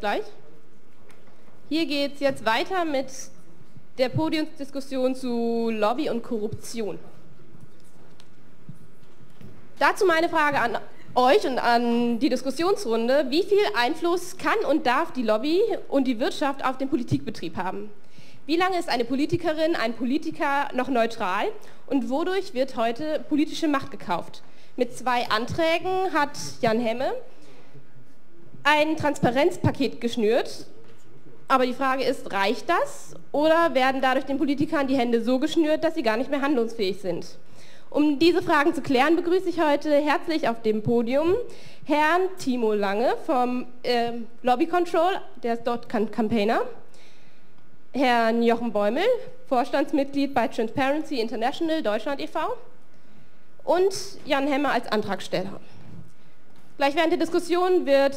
jetzt gleich. Hier geht es jetzt weiter mit der Podiumsdiskussion zu Lobby und Korruption. Dazu meine Frage an euch und an die Diskussionsrunde. Wie viel Einfluss kann und darf die Lobby und die Wirtschaft auf den Politikbetrieb haben? Wie lange ist eine Politikerin, ein Politiker noch neutral und wodurch wird heute politische Macht gekauft? Mit 2 Anträgen hat Jan Hemme ein Transparenzpaket geschnürt, aber die Frage ist, reicht das oder werden dadurch den Politikern die Hände so geschnürt, dass sie gar nicht mehr handlungsfähig sind? Um diese Fragen zu klären, begrüße ich heute herzlich auf dem Podium Herrn Timo Lange vom Lobby Control, der ist dort Campaigner, Herrn Jochen Bäumel, Vorstandsmitglied bei Transparency International Deutschland e.V. und Jan Hemme als Antragsteller. Gleich während der Diskussion wird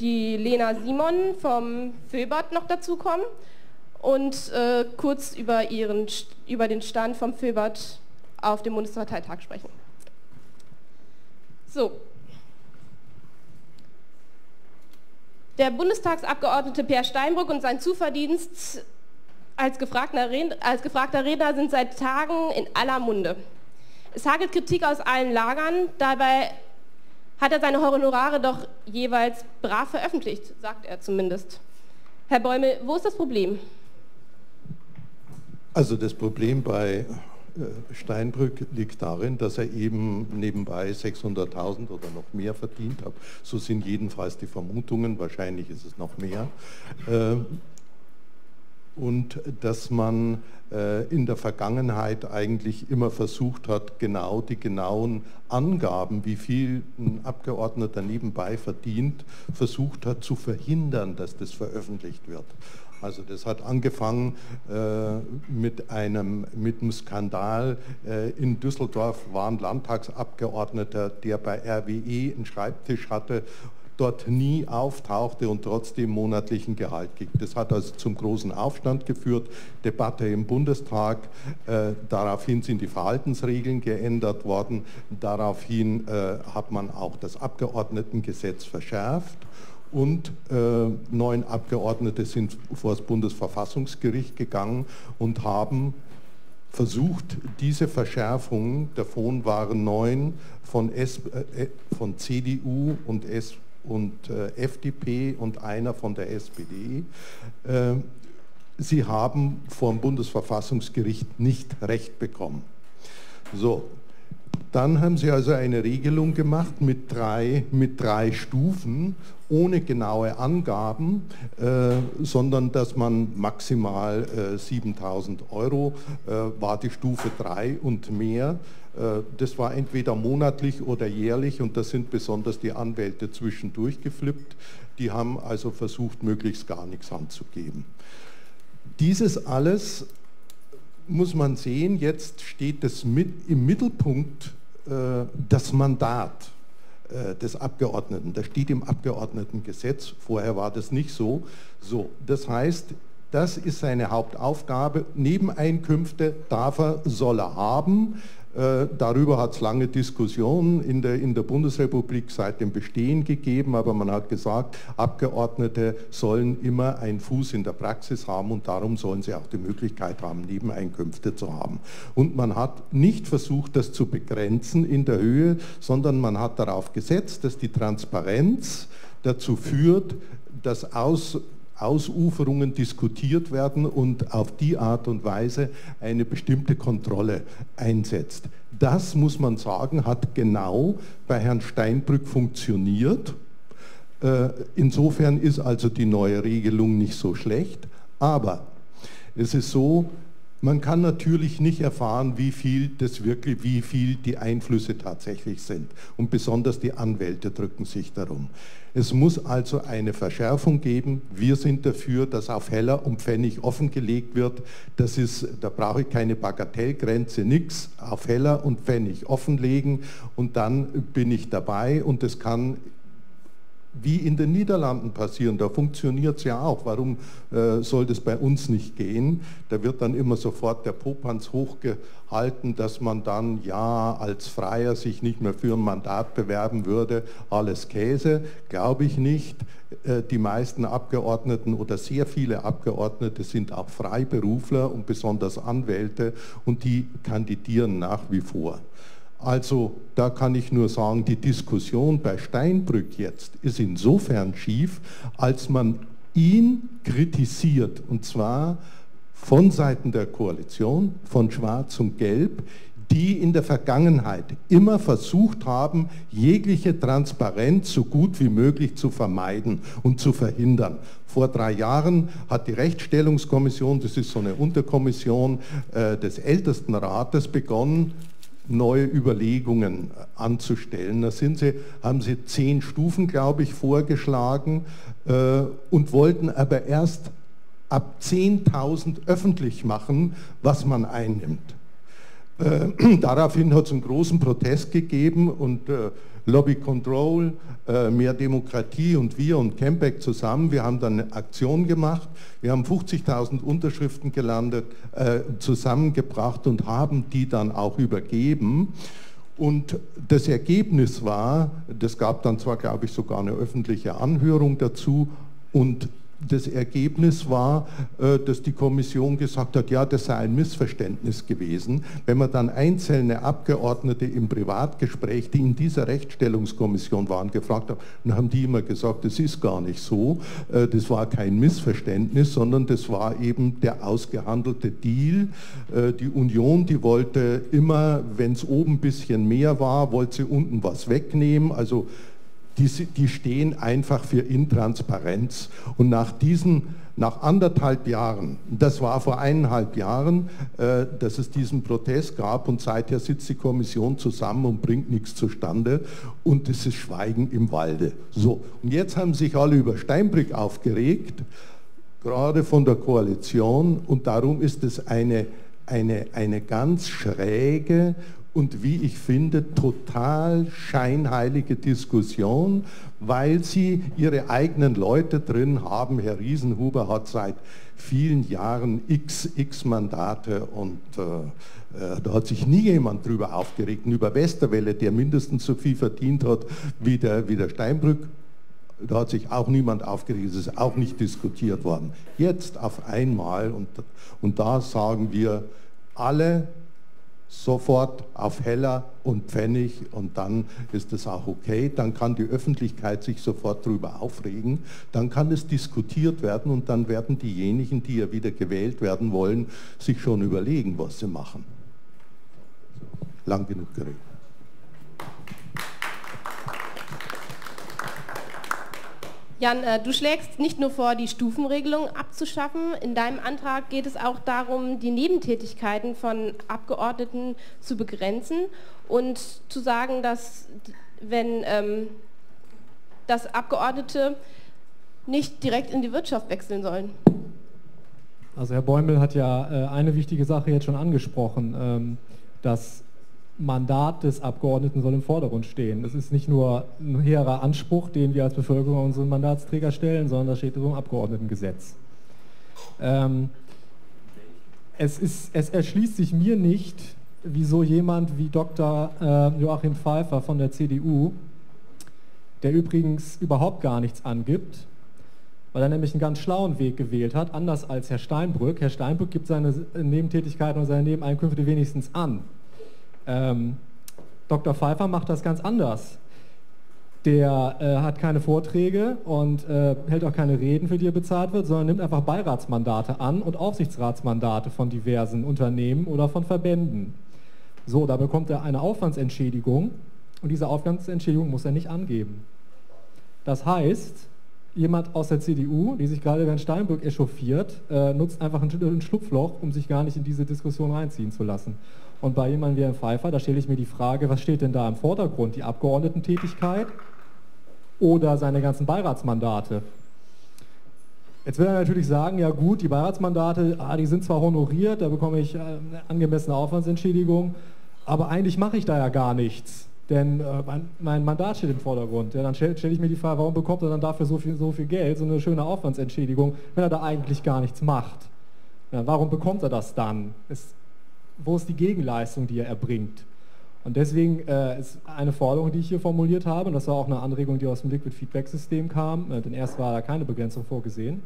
die Lena Simon vom FoeBud noch dazukommen und kurz über den Stand vom FoeBud auf dem Bundesparteitag sprechen. So. Der Bundestagsabgeordnete Peer Steinbrück und sein Zuverdienst als gefragter Redner sind seit Tagen in aller Munde. Es hagelt Kritik aus allen Lagern, dabei hat er seine Honorare doch jeweils brav veröffentlicht, sagt er zumindest. Herr Bäumel, wo ist das Problem? Also das Problem bei Steinbrück liegt darin, dass er eben nebenbei 600.000 oder noch mehr verdient hat. So sind jedenfalls die Vermutungen, wahrscheinlich ist es noch mehr. Und dass man in der Vergangenheit eigentlich immer versucht hat, genau die genauen Angaben, wie viel ein Abgeordneter nebenbei verdient, versucht hat zu verhindern, dass das veröffentlicht wird. Also das hat angefangen mit einem Skandal. In Düsseldorf war ein Landtagsabgeordneter, der bei RWE einen Schreibtisch hatte, dort nie auftauchte und trotzdem monatlichen Gehalt gibt. Das hat also zum großen Aufstand geführt, Debatte im Bundestag, daraufhin sind die Verhaltensregeln geändert worden, daraufhin hat man auch das Abgeordnetengesetz verschärft. Und 9 Abgeordnete sind vor das Bundesverfassungsgericht gegangen und haben versucht, diese Verschärfung, davon waren 9 von CDU und FDP und einer von der SPD, sie haben vor dem Bundesverfassungsgericht nicht Recht bekommen. So. Dann haben sie also eine Regelung gemacht mit drei Stufen, ohne genaue Angaben, sondern dass man maximal 7.000 Euro war die Stufe 3 und mehr. Das war entweder monatlich oder jährlich und da sind besonders die Anwälte zwischendurch geflippt. Die haben also versucht, möglichst gar nichts anzugeben. Dieses alles muss man sehen, jetzt steht es im Mittelpunkt das Mandat des Abgeordneten. Das steht im Abgeordnetengesetz, vorher war das nicht so. So, das heißt, das ist seine Hauptaufgabe. Nebeneinkünfte darf er, soll er haben. Darüber hat es lange Diskussionen in der Bundesrepublik seit dem Bestehen gegeben, aber man hat gesagt, Abgeordnete sollen immer einen Fuß in der Praxis haben und darum sollen sie auch die Möglichkeit haben, Nebeneinkünfte zu haben. Und man hat nicht versucht, das zu begrenzen in der Höhe, sondern man hat darauf gesetzt, dass die Transparenz dazu führt, dass Ausuferungen diskutiert werden und auf die Art und Weise eine bestimmte Kontrolle einsetzt. Das, muss man sagen, hat genau bei Herrn Steinbrück funktioniert. Insofern ist also die neue Regelung nicht so schlecht, aber es ist so, man kann natürlich nicht erfahren, wie viel die Einflüsse tatsächlich sind. Und besonders die Anwälte drücken sich darum. Es muss also eine Verschärfung geben. Wir sind dafür, dass auf Heller und Pfennig offengelegt wird. Das ist, da brauche ich keine Bagatellgrenze, nichts. Auf Heller und Pfennig offenlegen und dann bin ich dabei und das kann wie in den Niederlanden passieren. Da funktioniert es ja auch. Warum soll das bei uns nicht gehen? Da wird dann immer sofort der Popanz hochgehalten, dass man dann ja als Freier sich nicht mehr für ein Mandat bewerben würde. Alles Käse, glaube ich nicht. Die meisten Abgeordneten oder sehr viele Abgeordnete sind auch Freiberufler und besonders Anwälte, und die kandidieren nach wie vor. Also da kann ich nur sagen, die Diskussion bei Steinbrück jetzt ist insofern schief, als man ihn kritisiert, und zwar von Seiten der Koalition, von Schwarz und Gelb, die in der Vergangenheit immer versucht haben, jegliche Transparenz so gut wie möglich zu vermeiden und zu verhindern. Vor 3 Jahren hat die Rechtsstellungskommission, das ist so eine Unterkommission des Ältestenrates, begonnen, neue Überlegungen anzustellen. Da haben sie 10 Stufen, glaube ich, vorgeschlagen und wollten aber erst ab 10.000 öffentlich machen, was man einnimmt. Daraufhin hat es einen großen Protest gegeben, und Lobby Control, Mehr Demokratie und wir und Campact zusammen, wir haben dann eine Aktion gemacht, wir haben 50.000 Unterschriften zusammengebracht und haben die dann auch übergeben. Und das Ergebnis war, das gab dann zwar, glaube ich, sogar eine öffentliche Anhörung dazu, und das Ergebnis war, dass die Kommission gesagt hat, ja, das sei ein Missverständnis gewesen. Wenn man dann einzelne Abgeordnete im Privatgespräch, die in dieser Rechtsstellungskommission waren, gefragt hat, dann haben die immer gesagt, das ist gar nicht so, das war kein Missverständnis, sondern das war eben der ausgehandelte Deal. Die Union, die wollte immer, wenn es oben ein bisschen mehr war, wollte sie unten was wegnehmen, also die stehen einfach für Intransparenz. Und nach 1,5 Jahren, das war vor 1,5 Jahren, dass es diesen Protest gab, und seither sitzt die Kommission zusammen und bringt nichts zustande, und es ist Schweigen im Walde. So, und jetzt haben sich alle über Steinbrück aufgeregt, gerade von der Koalition, und darum ist es eine ganz schräge und, wie ich finde, total scheinheilige Diskussion, weil sie ihre eigenen Leute drin haben. Herr Riesenhuber hat seit vielen Jahren x Mandate, und da hat sich nie jemand drüber aufgeregt. Und über Westerwelle, der mindestens so viel verdient hat wie der Steinbrück, da hat sich auch niemand aufgeregt, es ist auch nicht diskutiert worden. Jetzt auf einmal, und da sagen wir alle, sofort auf Heller und Pfennig, und dann ist das auch okay, dann kann die Öffentlichkeit sich sofort darüber aufregen, dann kann es diskutiert werden, und dann werden diejenigen, die ja wieder gewählt werden wollen, sich schon überlegen, was sie machen. Lang genug geredet. Jan, du schlägst nicht nur vor, die Stufenregelung abzuschaffen. In deinem Antrag geht es auch darum, die Nebentätigkeiten von Abgeordneten zu begrenzen und zu sagen, dass Abgeordnete nicht direkt in die Wirtschaft wechseln sollen. Also Herr Bäumel hat ja eine wichtige Sache jetzt schon angesprochen, dass Mandat des Abgeordneten soll im Vordergrund stehen. Das ist nicht nur ein hehrer Anspruch, den wir als Bevölkerung an unseren Mandatsträger stellen, sondern das steht im Abgeordnetengesetz. Es erschließt sich mir nicht, wieso jemand wie Dr. Joachim Pfeiffer von der CDU, der übrigens überhaupt gar nichts angibt, weil er nämlich einen ganz schlauen Weg gewählt hat, anders als Herr Steinbrück. Herr Steinbrück gibt seine Nebentätigkeiten und seine Nebeneinkünfte wenigstens an. Dr. Pfeiffer macht das ganz anders. Der hat keine Vorträge und hält auch keine Reden, für die er bezahlt wird, sondern nimmt einfach Beiratsmandate an und Aufsichtsratsmandate von diversen Unternehmen oder von Verbänden. So, da bekommt er eine Aufwandsentschädigung, und diese Aufwandsentschädigung muss er nicht angeben. Das heißt, jemand aus der CDU, die sich gerade über Herrn Steinbrück echauffiert, nutzt einfach ein Schlupfloch, um sich gar nicht in diese Diskussion reinziehen zu lassen. Und bei jemandem wie Herrn Pfeiffer, da stelle ich mir die Frage, was steht denn da im Vordergrund? Die Abgeordnetentätigkeit oder seine ganzen Beiratsmandate? Jetzt will er natürlich sagen, ja gut, die Beiratsmandate, die sind zwar honoriert, da bekomme ich eine angemessene Aufwandsentschädigung, aber eigentlich mache ich da ja gar nichts. Denn mein Mandat steht im Vordergrund. Ja, dann stelle ich mir die Frage, warum bekommt er dann dafür so viel Geld, so eine schöne Aufwandsentschädigung, wenn er da eigentlich gar nichts macht? Ja, warum bekommt er das dann? Wo ist die Gegenleistung, die er erbringt? Und deswegen ist eine Forderung, die ich hier formuliert habe, und das war auch eine Anregung, die aus dem Liquid Feedback System kam, denn erst war da keine Begrenzung vorgesehen,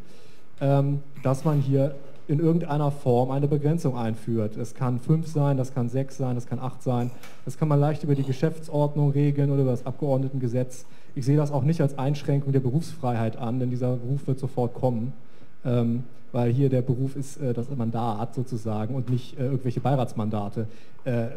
dass man hier in irgendeiner Form eine Begrenzung einführt. Es kann 5 sein, das kann 6 sein, das kann 8 sein. Das kann man leicht über die Geschäftsordnung regeln oder über das Abgeordnetengesetz. Ich sehe das auch nicht als Einschränkung der Berufsfreiheit an, denn dieser Beruf wird sofort kommen, weil hier der Beruf ist das Mandat sozusagen und nicht irgendwelche Beiratsmandate.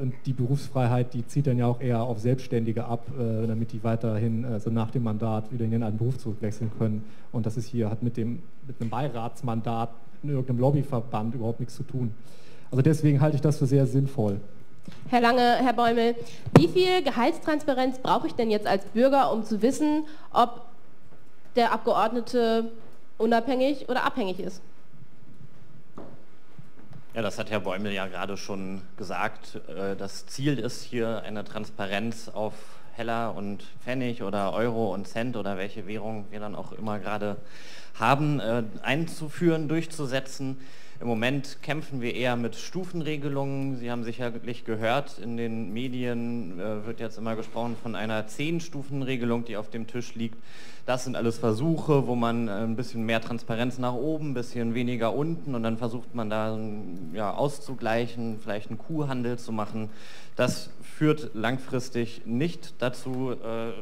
Und die Berufsfreiheit, die zieht dann ja auch eher auf Selbstständige ab, damit die weiterhin so nach dem Mandat wieder in den alten Beruf zurückwechseln können. Und das ist hier, hat mit einem Beiratsmandat in irgendeinem Lobbyverband überhaupt nichts zu tun. Also deswegen halte ich das für sehr sinnvoll. Herr Lange, Herr Bäumel, wie viel Gehaltstransparenz brauche ich denn jetzt als Bürger, um zu wissen, ob der Abgeordnete unabhängig oder abhängig ist? Ja, das hat Herr Bäumel ja gerade schon gesagt. Das Ziel ist hier eine Transparenz auf Heller und Pfennig oder Euro und Cent oder welche Währung wir dann auch immer gerade haben, einzuführen, durchzusetzen. Im Moment kämpfen wir eher mit Stufenregelungen. Sie haben sicherlich gehört, in den Medien wird jetzt immer gesprochen von einer 10-Stufen-Regelung, die auf dem Tisch liegt. Das sind alles Versuche, wo man ein bisschen mehr Transparenz nach oben, ein bisschen weniger unten, und dann versucht man da ja, auszugleichen, vielleicht einen Kuhhandel zu machen. Das führt langfristig nicht dazu,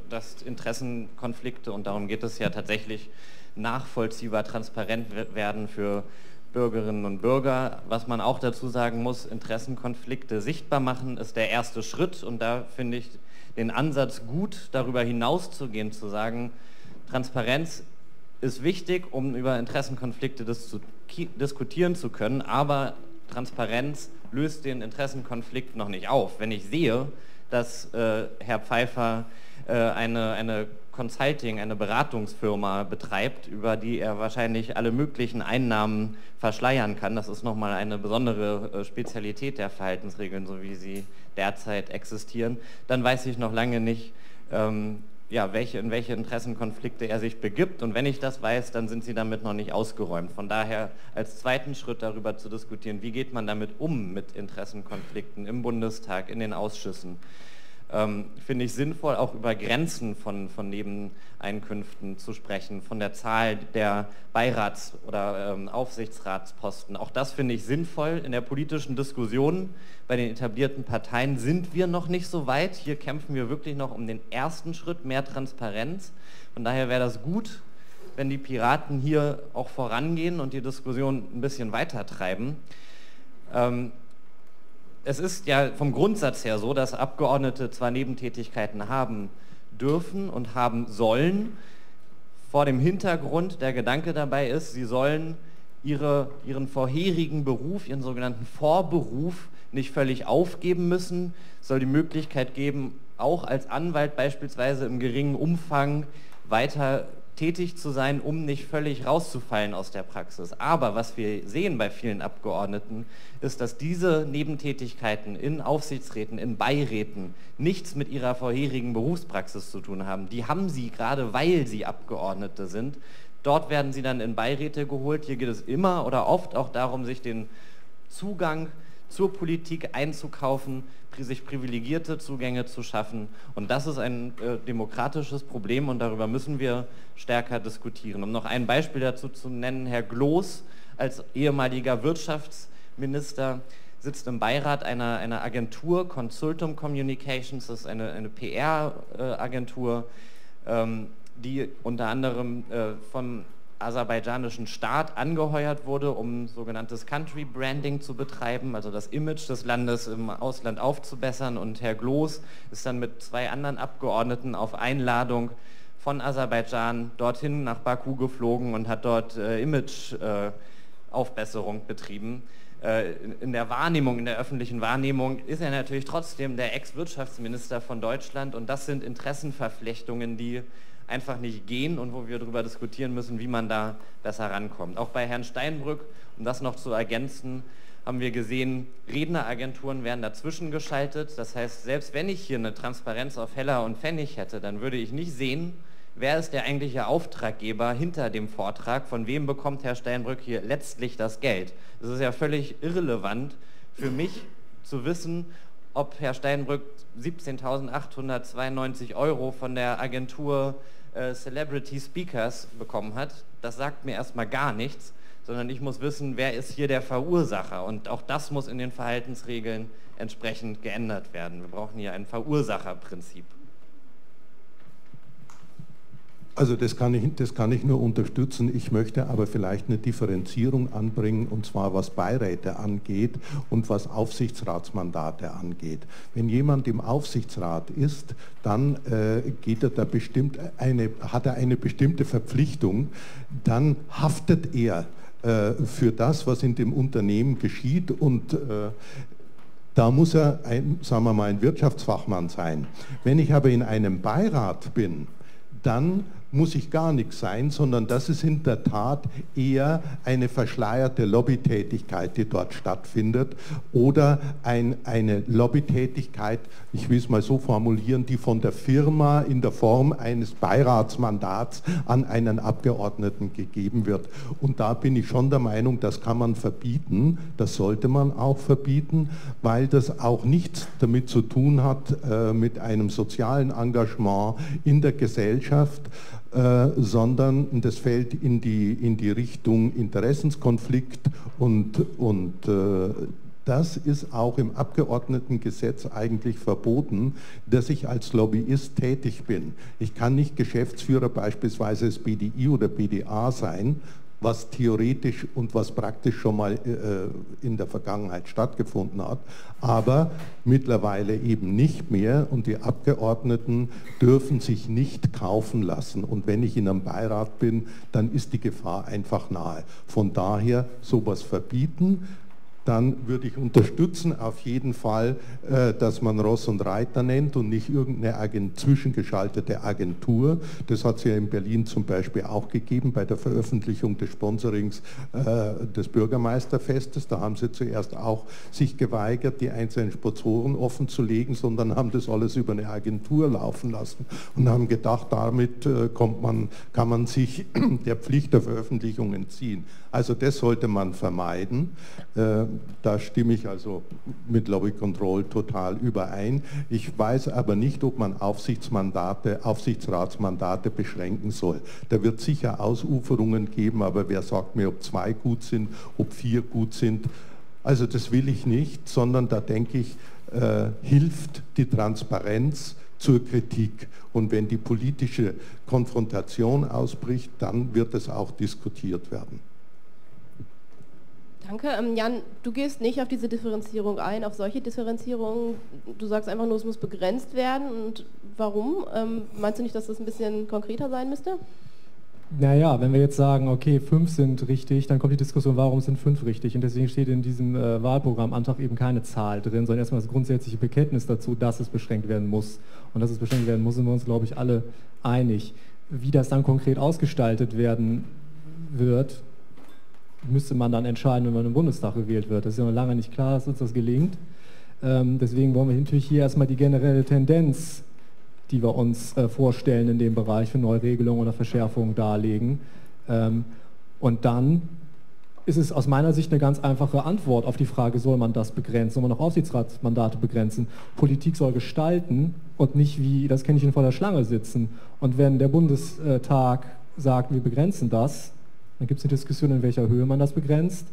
dass Interessenkonflikte, und darum geht es ja tatsächlich, nachvollziehbar transparent werden für Bürgerinnen und Bürger. Was man auch dazu sagen muss, Interessenkonflikte sichtbar machen ist der erste Schritt, und da finde ich den Ansatz gut, darüber hinauszugehen, zu sagen, Transparenz ist wichtig, um über Interessenkonflikte diskutieren zu können, aber Transparenz löst den Interessenkonflikt noch nicht auf. Wenn ich sehe, dass Herr Pfeiffer eine Consulting, eine Beratungsfirma betreibt, über die er wahrscheinlich alle möglichen Einnahmen verschleiern kann. Das ist nochmal eine besondere Spezialität der Verhaltensregeln, so wie sie derzeit existieren. Dann weiß ich noch lange nicht, in welche Interessenkonflikte er sich begibt. Und wenn ich das weiß, dann sind sie damit noch nicht ausgeräumt. Von daher als zweiten Schritt darüber zu diskutieren, wie geht man damit um mit Interessenkonflikten im Bundestag, in den Ausschüssen. Finde ich sinnvoll, auch über Grenzen von Nebeneinkünften zu sprechen, von der Zahl der Beirats- oder Aufsichtsratsposten. Auch das finde ich sinnvoll. In der politischen Diskussion bei den etablierten Parteien sind wir noch nicht so weit. Hier kämpfen wir wirklich noch um den ersten Schritt, mehr Transparenz. Von daher wäre das gut, wenn die Piraten hier auch vorangehen und die Diskussion ein bisschen weiter treiben. Es ist ja vom Grundsatz her so, dass Abgeordnete zwar Nebentätigkeiten haben dürfen und haben sollen, vor dem Hintergrund der Gedanke dabei ist, sie sollen ihren vorherigen Beruf, ihren sogenannten Vorberuf nicht völlig aufgeben müssen. Es soll die Möglichkeit geben, auch als Anwalt beispielsweise im geringen Umfang weiter tätig zu sein, um nicht völlig rauszufallen aus der Praxis. Aber was wir sehen bei vielen Abgeordneten, ist, dass diese Nebentätigkeiten in Aufsichtsräten, in Beiräten nichts mit ihrer vorherigen Berufspraxis zu tun haben. Die haben sie gerade, weil sie Abgeordnete sind. Dort werden sie dann in Beiräte geholt. Hier geht es immer oder oft auch darum, sich den Zugang zur Politik einzukaufen, sich privilegierte Zugänge zu schaffen. Und das ist ein demokratisches Problem, und darüber müssen wir stärker diskutieren. Um noch ein Beispiel dazu zu nennen, Herr Glos als ehemaliger Wirtschaftsminister sitzt im Beirat einer Agentur, Consultum Communications, das ist eine PR-Agentur, die unter anderem vom aserbaidschanischen Staat angeheuert wurde, um sogenanntes Country Branding zu betreiben, also das Image des Landes im Ausland aufzubessern. Und Herr Glos ist dann mit 2 anderen Abgeordneten auf Einladung von Aserbaidschan dorthin nach Baku geflogen und hat dort Image-Aufbesserung betrieben. In der Wahrnehmung, in der öffentlichen Wahrnehmung ist er natürlich trotzdem der Ex-Wirtschaftsminister von Deutschland, und das sind Interessenverflechtungen, die einfach nicht gehen und wo wir darüber diskutieren müssen, wie man da besser rankommt. Auch bei Herrn Steinbrück, um das noch zu ergänzen, haben wir gesehen, Redneragenturen werden dazwischen geschaltet. Das heißt, selbst wenn ich hier eine Transparenz auf Heller und Pfennig hätte, dann würde ich nicht sehen, wer ist der eigentliche Auftraggeber hinter dem Vortrag, von wem bekommt Herr Steinbrück hier letztlich das Geld. Es ist ja völlig irrelevant für mich zu wissen, ob Herr Steinbrück 17.892 Euro von der Agentur Celebrity Speakers bekommen hat. Das sagt mir erstmal gar nichts, sondern ich muss wissen, wer ist hier der Verursacher. Und auch das muss in den Verhaltensregeln entsprechend geändert werden. Wir brauchen hier ein Verursacherprinzip. Also das kann ich nur unterstützen. Ich möchte aber vielleicht eine Differenzierung anbringen, und zwar was Beiräte angeht und was Aufsichtsratsmandate angeht. Wenn jemand im Aufsichtsrat ist, dann hat er eine bestimmte Verpflichtung, dann haftet er für das, was in dem Unternehmen geschieht, und da muss er, sagen wir mal, ein Wirtschaftsfachmann sein. Wenn ich aber in einem Beirat bin, dann muss ich gar nichts sein, sondern das ist in der Tat eher eine verschleierte Lobbytätigkeit, die dort stattfindet, oder eine Lobbytätigkeit, ich will es mal so formulieren, die von der Firma in der Form eines Beiratsmandats an einen Abgeordneten gegeben wird. Und da bin ich schon der Meinung, das kann man verbieten, das sollte man auch verbieten, weil das auch nichts damit zu tun hat, mit einem sozialen Engagement in der Gesellschaft, sondern das fällt in die Richtung Interessenskonflikt, und das ist auch im Abgeordnetengesetz eigentlich verboten, dass ich als Lobbyist tätig bin. Ich kann nicht Geschäftsführer beispielsweise des BDI oder BDA sein, was theoretisch und was praktisch schon mal in der Vergangenheit stattgefunden hat, aber mittlerweile eben nicht mehr, und die Abgeordneten dürfen sich nicht kaufen lassen. Und wenn ich in einem Beirat bin, dann ist die Gefahr einfach nahe. Von daher sowas verbieten. Dann würde ich unterstützen auf jeden Fall, dass man Ross und Reiter nennt und nicht irgendeine zwischengeschaltete Agentur. Das hat es ja in Berlin zum Beispiel auch gegeben bei der Veröffentlichung des Sponsorings des Bürgermeisterfestes. Da haben sie zuerst auch sich geweigert, die einzelnen Sponsoren offen zu legen, sondern haben das alles über eine Agentur laufen lassen und haben gedacht, damit kann man sich der Pflicht der Veröffentlichung entziehen. Also das sollte man vermeiden. Da stimme ich also mit Lobby Control total überein. Ich weiß aber nicht, ob man Aufsichtsratsmandate beschränken soll. Da wird sicher Ausuferungen geben, aber wer sagt mir, ob 2 gut sind, ob 4 gut sind? Also das will ich nicht, sondern da denke ich, hilft die Transparenz zur Kritik. Und wenn die politische Konfrontation ausbricht, dann wird es auch diskutiert werden. Danke. Jan, du gehst nicht auf diese Differenzierung ein, auf solche Differenzierungen. Du sagst einfach nur, es muss begrenzt werden. Und warum? Meinst du nicht, dass das ein bisschen konkreter sein müsste? Naja, wenn wir jetzt sagen, okay, 5 sind richtig, dann kommt die Diskussion, warum sind 5 richtig? Und deswegen steht in diesem Wahlprogrammantrag eben keine Zahl drin, sondern erstmal das grundsätzliche Bekenntnis dazu, dass es beschränkt werden muss. Und dass es beschränkt werden muss, sind wir uns, glaube ich, alle einig. Wie das dann konkret ausgestaltet werden wird, müsste man dann entscheiden, wenn man im Bundestag gewählt wird. Das ist ja noch lange nicht klar, dass uns das gelingt. Deswegen wollen wir natürlich hier erstmal die generelle Tendenz, die wir uns vorstellen in dem Bereich für Neuregelungen oder Verschärfungen darlegen. Und dann ist es aus meiner Sicht eine ganz einfache Antwort auf die Frage, soll man das begrenzen, soll man auch Aufsichtsratsmandate begrenzen? Politik soll gestalten und nicht, wie das Kännchen vor der Schlange sitzen. Und wenn der Bundestag sagt, wir begrenzen das, dann gibt es eine Diskussion, in welcher Höhe man das begrenzt,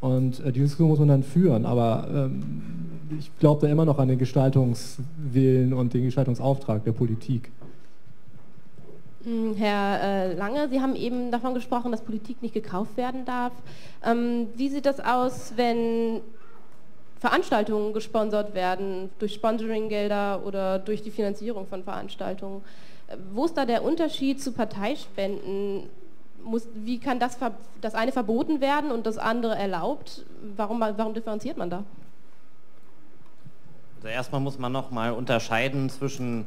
und die Diskussion muss man dann führen, aber ich glaube da immer noch an den Gestaltungswillen und den Gestaltungsauftrag der Politik. Herr Lange, Sie haben eben davon gesprochen, dass Politik nicht gekauft werden darf. Wie sieht das aus, wenn Veranstaltungen gesponsert werden, durch Sponsoringgelder oder durch die Finanzierung von Veranstaltungen? Wo ist da der Unterschied zu Parteispenden? Wie kann das eine verboten werden und das andere erlaubt? Warum differenziert man da? Also erstmal muss man nochmal unterscheiden zwischen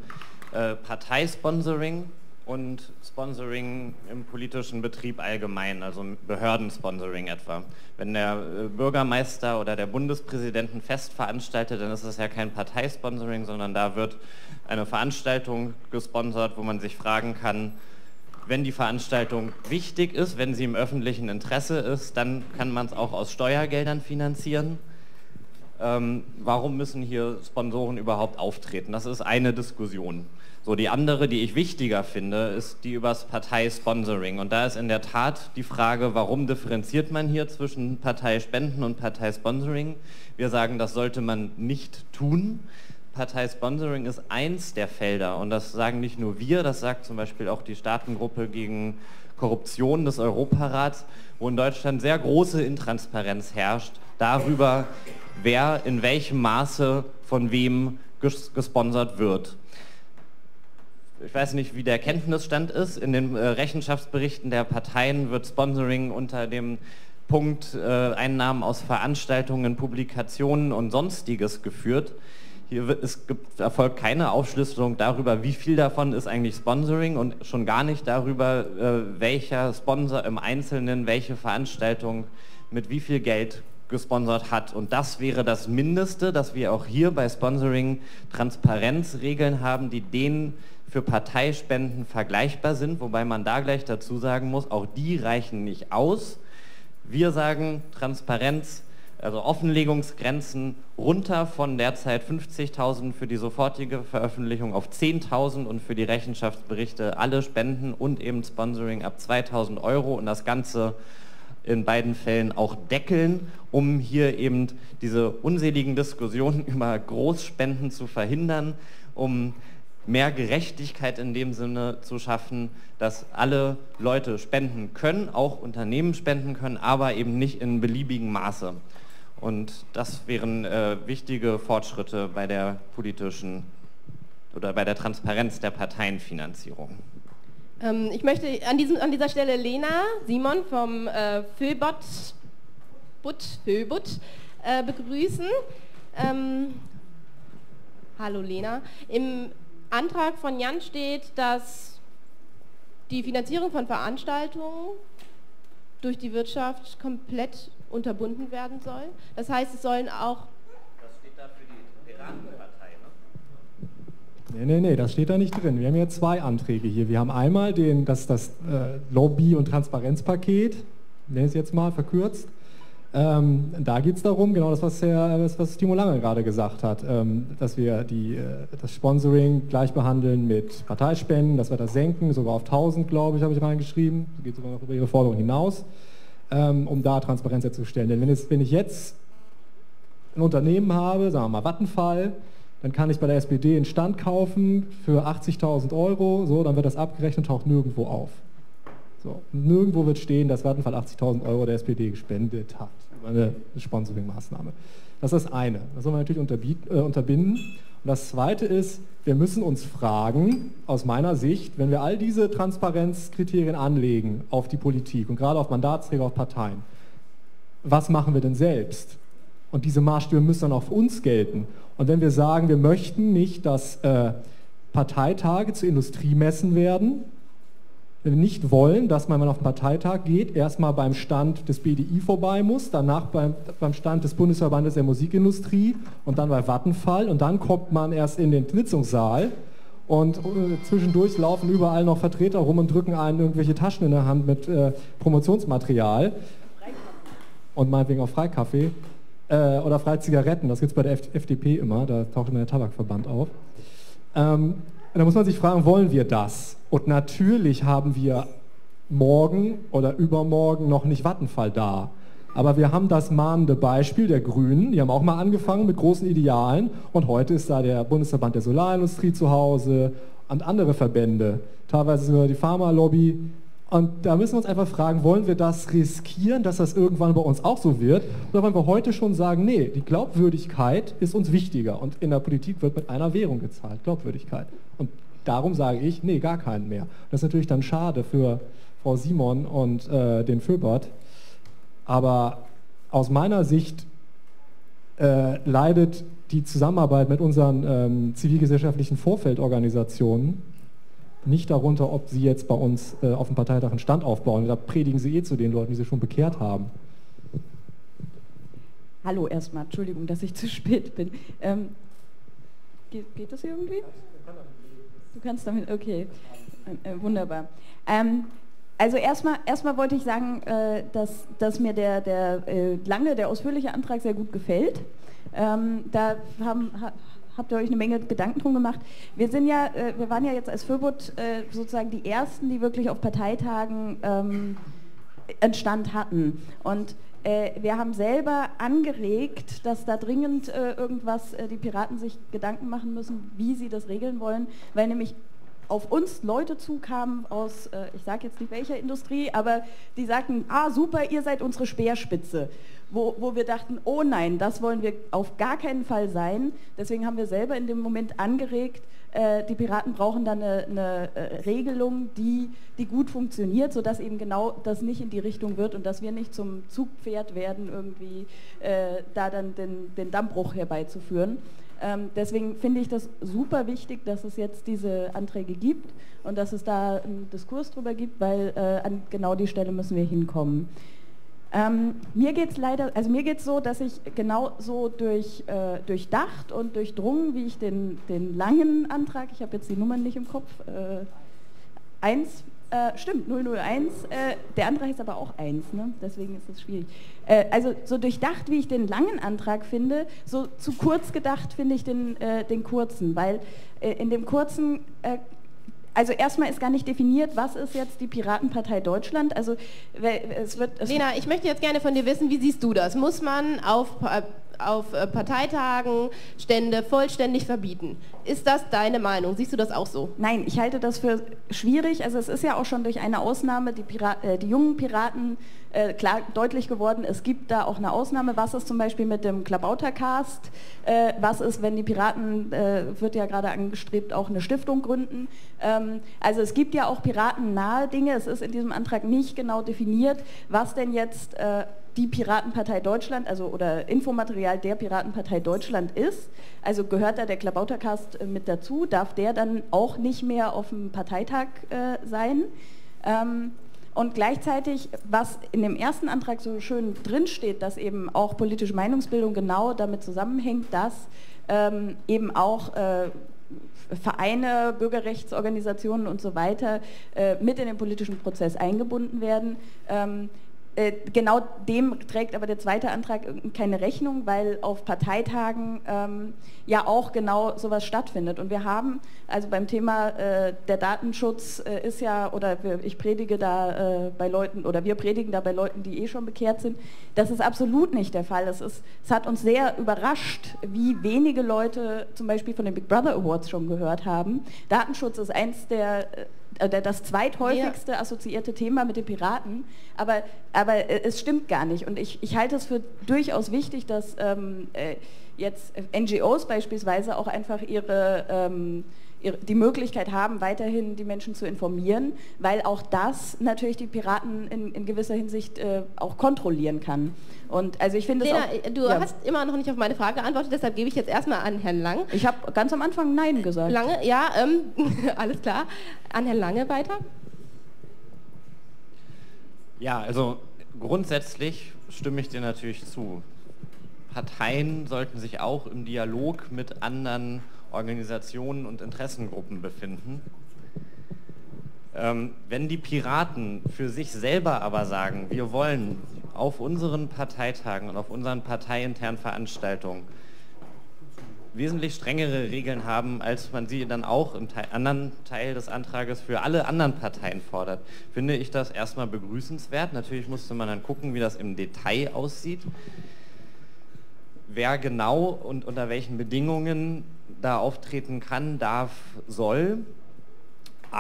Parteisponsoring und Sponsoring im politischen Betrieb allgemein, also Behördensponsoring etwa. Wenn der Bürgermeister oder der Bundespräsident ein Fest veranstaltet, dann ist es ja kein Parteisponsoring, sondern da wird eine Veranstaltung gesponsert, wo man sich fragen kann, wenn die Veranstaltung wichtig ist, wenn sie im öffentlichen Interesse ist, dann kann man es auch aus Steuergeldern finanzieren. Warum müssen hier Sponsoren überhaupt auftreten? Das ist eine Diskussion. So, die andere, die ich wichtiger finde, ist die übers Parteisponsoring. Und da ist in der Tat die Frage, warum differenziert man hier zwischen Parteispenden und Parteisponsoring? Wir sagen, das sollte man nicht tun. Parteisponsoring ist eins der Felder und das sagen nicht nur wir, das sagt zum Beispiel auch die Staatengruppe gegen Korruption des Europarats, wo in Deutschland sehr große Intransparenz herrscht darüber, wer in welchem Maße von wem gesponsert wird. Ich weiß nicht, wie der Kenntnisstand ist. In den Rechenschaftsberichten der Parteien wird Sponsoring unter dem Punkt Einnahmen aus Veranstaltungen, Publikationen und Sonstiges geführt. Erfolgt keine Aufschlüsselung darüber, wie viel davon ist eigentlich Sponsoring und schon gar nicht darüber, welcher Sponsor im Einzelnen welche Veranstaltung mit wie viel Geld gesponsert hat. Und das wäre das Mindeste, dass wir auch hier bei Sponsoring Transparenzregeln haben, die denen für Parteispenden vergleichbar sind, wobei man da gleich dazu sagen muss, auch die reichen nicht aus. Wir sagen Transparenz, also Offenlegungsgrenzen runter von derzeit 50.000 für die sofortige Veröffentlichung auf 10.000 und für die Rechenschaftsberichte alle Spenden und eben Sponsoring ab 2.000 Euro und das Ganze in beiden Fällen auch deckeln, um hier eben diese unseligen Diskussionen über Großspenden zu verhindern, um mehr Gerechtigkeit in dem Sinne zu schaffen, dass alle Leute spenden können, auch Unternehmen spenden können, aber eben nicht in beliebigem Maße. Und das wären wichtige Fortschritte bei der politischen oder bei der Transparenz der Parteienfinanzierung. Ich möchte an dieser Stelle Lena Simon vom FoeBud begrüßen. Hallo Lena. Im Antrag von Jan steht, dass die Finanzierung von Veranstaltungen durch die Wirtschaft komplett unterbunden werden soll. Das heißt, es sollen auch... Das steht da für die Piratenpartei, ne? Nee, das steht da nicht drin. Wir haben ja zwei Anträge hier. Wir haben einmal das Lobby- und Transparenzpaket, nenne ich es jetzt mal verkürzt. Da geht es darum, genau das, was Timo Lange gerade gesagt hat, dass wir das Sponsoring gleich behandeln mit Parteispenden, dass wir das senken, sogar auf 1.000, glaube ich, habe ich reingeschrieben. Das geht sogar noch über Ihre Forderung hinaus, um da Transparenz herzustellen. Denn wenn ich jetzt ein Unternehmen habe, sagen wir mal Vattenfall, dann kann ich bei der SPD einen Stand kaufen für 80.000 Euro, so, dann wird das abgerechnet, taucht nirgendwo auf. So, nirgendwo wird stehen, dass Vattenfall 80.000 Euro der SPD gespendet hat, über eine Sponsoring-Maßnahme. Das ist das eine. Das soll man natürlich unterbinden. Und das zweite ist, wir müssen uns fragen, aus meiner Sicht, wenn wir all diese Transparenzkriterien anlegen auf die Politik und gerade auf Mandatsträger, auf Parteien, was machen wir denn selbst? Und diese Maßstäbe müssen dann auch für uns gelten. Und wenn wir sagen, wir möchten nicht, dass Parteitage zu Industriemessen werden, wenn wir nicht wollen, dass man, wenn man auf den Parteitag geht, erstmal beim Stand des BDI vorbei muss, danach beim Stand des Bundesverbandes der Musikindustrie und dann bei Vattenfall und dann kommt man erst in den Sitzungssaal und zwischendurch laufen überall noch Vertreter rum und drücken einen irgendwelche Taschen in der Hand mit Promotionsmaterial und meinetwegen auch Freikaffee oder Freizigaretten, das gibt es bei der FDP immer, da taucht immer der Tabakverband auf. Da muss man sich fragen, wollen wir das? Und natürlich haben wir morgen oder übermorgen noch nicht Vattenfall da. Aber wir haben das mahnende Beispiel der Grünen, die haben auch mal angefangen mit großen Idealen und heute ist da der Bundesverband der Solarindustrie zu Hause und andere Verbände, teilweise sogar die Pharmalobby. Und da müssen wir uns einfach fragen, wollen wir das riskieren, dass das irgendwann bei uns auch so wird? Oder wollen wir heute schon sagen, nee, die Glaubwürdigkeit ist uns wichtiger. Und in der Politik wird mit einer Währung gezahlt, Glaubwürdigkeit. Und darum sage ich, nee, gar keinen mehr. Das ist natürlich dann schade für Frau Simon und den FoeBud. Aber aus meiner Sicht leidet die Zusammenarbeit mit unseren zivilgesellschaftlichen Vorfeldorganisationen nicht darunter, ob Sie jetzt bei uns auf dem Parteitag einen Stand aufbauen. Da predigen Sie eh zu den Leuten, die Sie schon bekehrt haben. Hallo erstmal, Entschuldigung, dass ich zu spät bin. Geht das irgendwie? Du kannst damit, okay, wunderbar. Also erstmal wollte ich sagen, dass mir der lange, der ausführliche Antrag sehr gut gefällt. Habt ihr euch eine Menge Gedanken drum gemacht. Wir waren ja jetzt als FoeBud sozusagen die Ersten, die wirklich auf Parteitagen einen Stand hatten. Und wir haben selber angeregt, dass da dringend die Piraten sich Gedanken machen müssen, wie sie das regeln wollen, weil nämlich auf uns Leute zukamen aus, ich sage jetzt nicht welcher Industrie, aber die sagten, ah super, ihr seid unsere Speerspitze. Wo wir dachten, oh nein, das wollen wir auf gar keinen Fall sein. Deswegen haben wir selber in dem Moment angeregt, die Piraten brauchen dann eine Regelung, die gut funktioniert, sodass eben genau das nicht in die Richtung wird und dass wir nicht zum Zugpferd werden, irgendwie da dann den Dammbruch herbeizuführen. Deswegen finde ich das super wichtig, dass es jetzt diese Anträge gibt und dass es da einen Diskurs drüber gibt, weil an genau die Stelle müssen wir hinkommen. Mir geht es leider, also mir geht es so, dass ich genau so durchdacht und durchdrungen, wie ich den langen Antrag, ich habe jetzt die Nummern nicht im Kopf, 001, der Antrag ist aber auch 1, ne? Deswegen ist es schwierig. Also so durchdacht, wie ich den langen Antrag finde, so zu kurz gedacht finde ich den kurzen, weil in dem kurzen, also erstmal ist gar nicht definiert, was ist jetzt die Piratenpartei Deutschland, also es wird... Lena, ich möchte jetzt gerne von dir wissen, wie siehst du das? Muss man auf Parteitagen Stände vollständig verbieten. Ist das deine Meinung? Siehst du das auch so? Nein, ich halte das für schwierig. Also es ist ja auch schon durch eine Ausnahme, die jungen Piraten, klar deutlich geworden, es gibt da auch eine Ausnahme. Was ist zum Beispiel mit dem Klabautercast? Was ist, wenn die Piraten, wird ja gerade angestrebt, auch eine Stiftung gründen? Also es gibt ja auch piratennahe Dinge. Es ist in diesem Antrag nicht genau definiert, was denn jetzt... die Piratenpartei Deutschland, also oder Infomaterial der Piratenpartei Deutschland ist, also gehört da der Klabautercast mit dazu, darf der dann auch nicht mehr auf dem Parteitag sein. Und gleichzeitig, was in dem ersten Antrag so schön drinsteht, dass eben auch politische Meinungsbildung genau damit zusammenhängt, dass eben auch Vereine, Bürgerrechtsorganisationen und so weiter mit in den politischen Prozess eingebunden werden, genau dem trägt aber der zweite Antrag keine Rechnung, weil auf Parteitagen ja auch genau sowas stattfindet. Und wir haben, also beim Thema der Datenschutz ist ja, oder ich predige da bei Leuten, oder wir predigen da bei Leuten, die eh schon bekehrt sind, das ist absolut nicht der Fall. Es hat uns sehr überrascht, wie wenige Leute zum Beispiel von den Big Brother Awards schon gehört haben. Datenschutz ist eins der... das zweithäufigste assoziierte Thema mit den Piraten, aber es stimmt gar nicht. Und ich halte es für durchaus wichtig, dass jetzt NGOs beispielsweise auch einfach die Möglichkeit haben, weiterhin die Menschen zu informieren, weil auch das natürlich die Piraten in gewisser Hinsicht auch kontrollieren kann. Und also ich finde Lena, auch, du hast immer noch nicht auf meine Frage geantwortet, deshalb gebe ich jetzt erstmal an Herrn Lang. Ich habe ganz am Anfang Nein gesagt. Lange, ja, alles klar. An Herrn Lange weiter. Ja, also grundsätzlich stimme ich dir natürlich zu. Parteien sollten sich auch im Dialog mit anderen Organisationen und Interessengruppen befinden. Wenn die Piraten für sich selber aber sagen, wir wollen auf unseren Parteitagen und auf unseren parteiinternen Veranstaltungen wesentlich strengere Regeln haben, als man sie dann auch im anderen Teil des Antrages für alle anderen Parteien fordert, finde ich das erstmal begrüßenswert. Natürlich musste man dann gucken, wie das im Detail aussieht, wer genau und unter welchen Bedingungen da auftreten kann, darf, soll.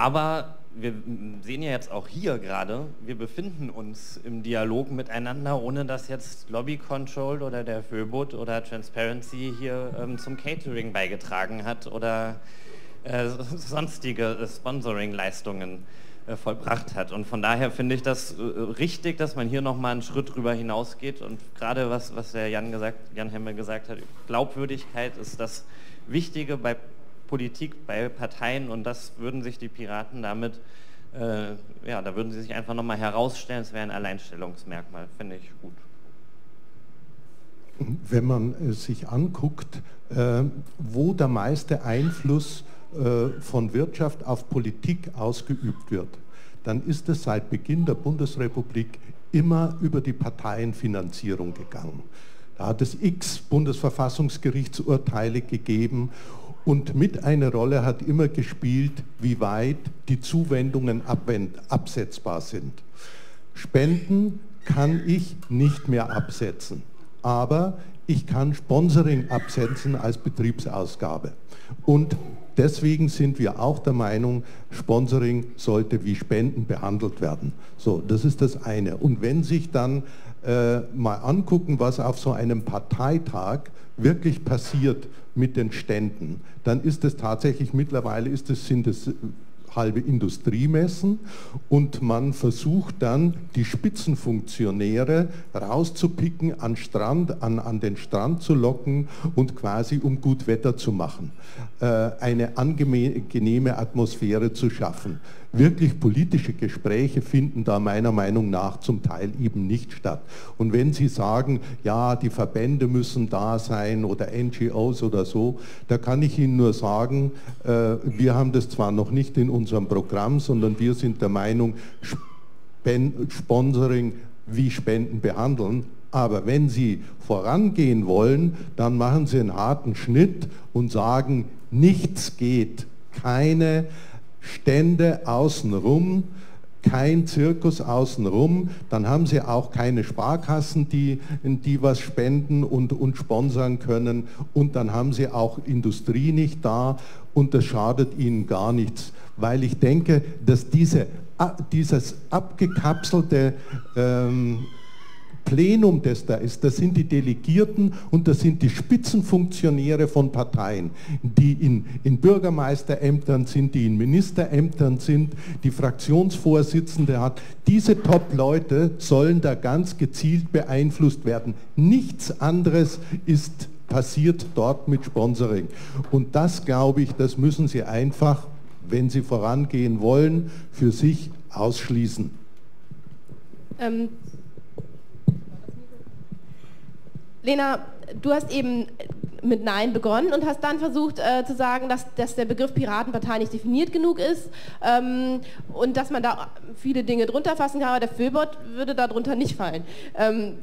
Aber wir sehen ja jetzt auch hier gerade, wir befinden uns im Dialog miteinander, ohne dass jetzt Lobby Control oder der FoeBud oder Transparency hier zum Catering beigetragen hat oder sonstige Sponsoring-Leistungen vollbracht hat. Und von daher finde ich das richtig, dass man hier nochmal einen Schritt drüber hinausgeht. Und gerade was der Jan Hemme gesagt hat, Glaubwürdigkeit ist das Wichtige bei Politik bei Parteien, und das würden sich die Piraten damit, da würden sie sich einfach nochmal herausstellen, es wäre ein Alleinstellungsmerkmal, finde ich gut. Wenn man sich anguckt, wo der meiste Einfluss von Wirtschaft auf Politik ausgeübt wird, dann ist es seit Beginn der Bundesrepublik immer über die Parteienfinanzierung gegangen. Da hat es x Bundesverfassungsgerichtsurteile gegeben und mit einer Rolle hat immer gespielt, wie weit die Zuwendungen absetzbar sind. Spenden kann ich nicht mehr absetzen, aber ich kann Sponsoring absetzen als Betriebsausgabe. Und deswegen sind wir auch der Meinung, Sponsoring sollte wie Spenden behandelt werden. So, das ist das eine. Und wenn sich dann mal angucken, was auf so einem Parteitag wirklich passiert mit den Ständen, dann ist es tatsächlich, mittlerweile sind es halbe Industriemessen, und man versucht dann, die Spitzenfunktionäre rauszupicken, an den Strand zu locken und quasi um gut Wetter zu machen, eine angenehme Atmosphäre zu schaffen. Wirklich politische Gespräche finden da meiner Meinung nach zum Teil eben nicht statt. Und wenn Sie sagen, ja, die Verbände müssen da sein oder NGOs oder so, da kann ich Ihnen nur sagen, wir haben das zwar noch nicht in unserem Programm, sondern wir sind der Meinung, Sponsoring wie Spenden behandeln. Aber wenn Sie vorangehen wollen, dann machen Sie einen harten Schnitt und sagen, nichts geht, keine Stände außenrum, kein Zirkus außenrum, dann haben Sie auch keine Sparkassen, die was spenden und sponsern können, und dann haben Sie auch Industrie nicht da, und das schadet Ihnen gar nichts, weil ich denke, dass dieses abgekapselte Plenum, das da ist, das sind die Delegierten und das sind die Spitzenfunktionäre von Parteien, die in Bürgermeisterämtern sind, die in Ministerämtern sind, die Fraktionsvorsitzende hat. Diese Top-Leute sollen da ganz gezielt beeinflusst werden. Nichts anderes ist passiert dort mit Sponsoring. Und das, glaube ich, das müssen Sie einfach, wenn Sie vorangehen wollen, für sich ausschließen. Lena, du hast eben mit Nein begonnen und hast dann versucht zu sagen, dass der Begriff Piratenpartei nicht definiert genug ist und dass man da viele Dinge drunter fassen kann, aber der FoeBud würde da drunter nicht fallen.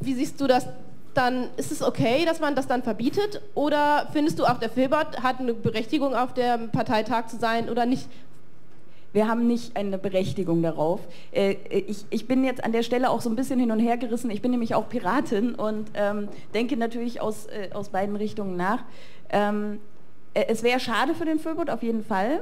Wie siehst du das dann? Ist es okay, dass man das dann verbietet, oder findest du auch, der FoeBud hat eine Berechtigung, auf dem Parteitag zu sein oder nicht? Wir haben nicht eine Berechtigung darauf. Ich bin jetzt an der Stelle auch so ein bisschen hin und her gerissen. Ich bin nämlich auch Piratin und denke natürlich aus beiden Richtungen nach. Es wäre schade für den FoeBud auf jeden Fall,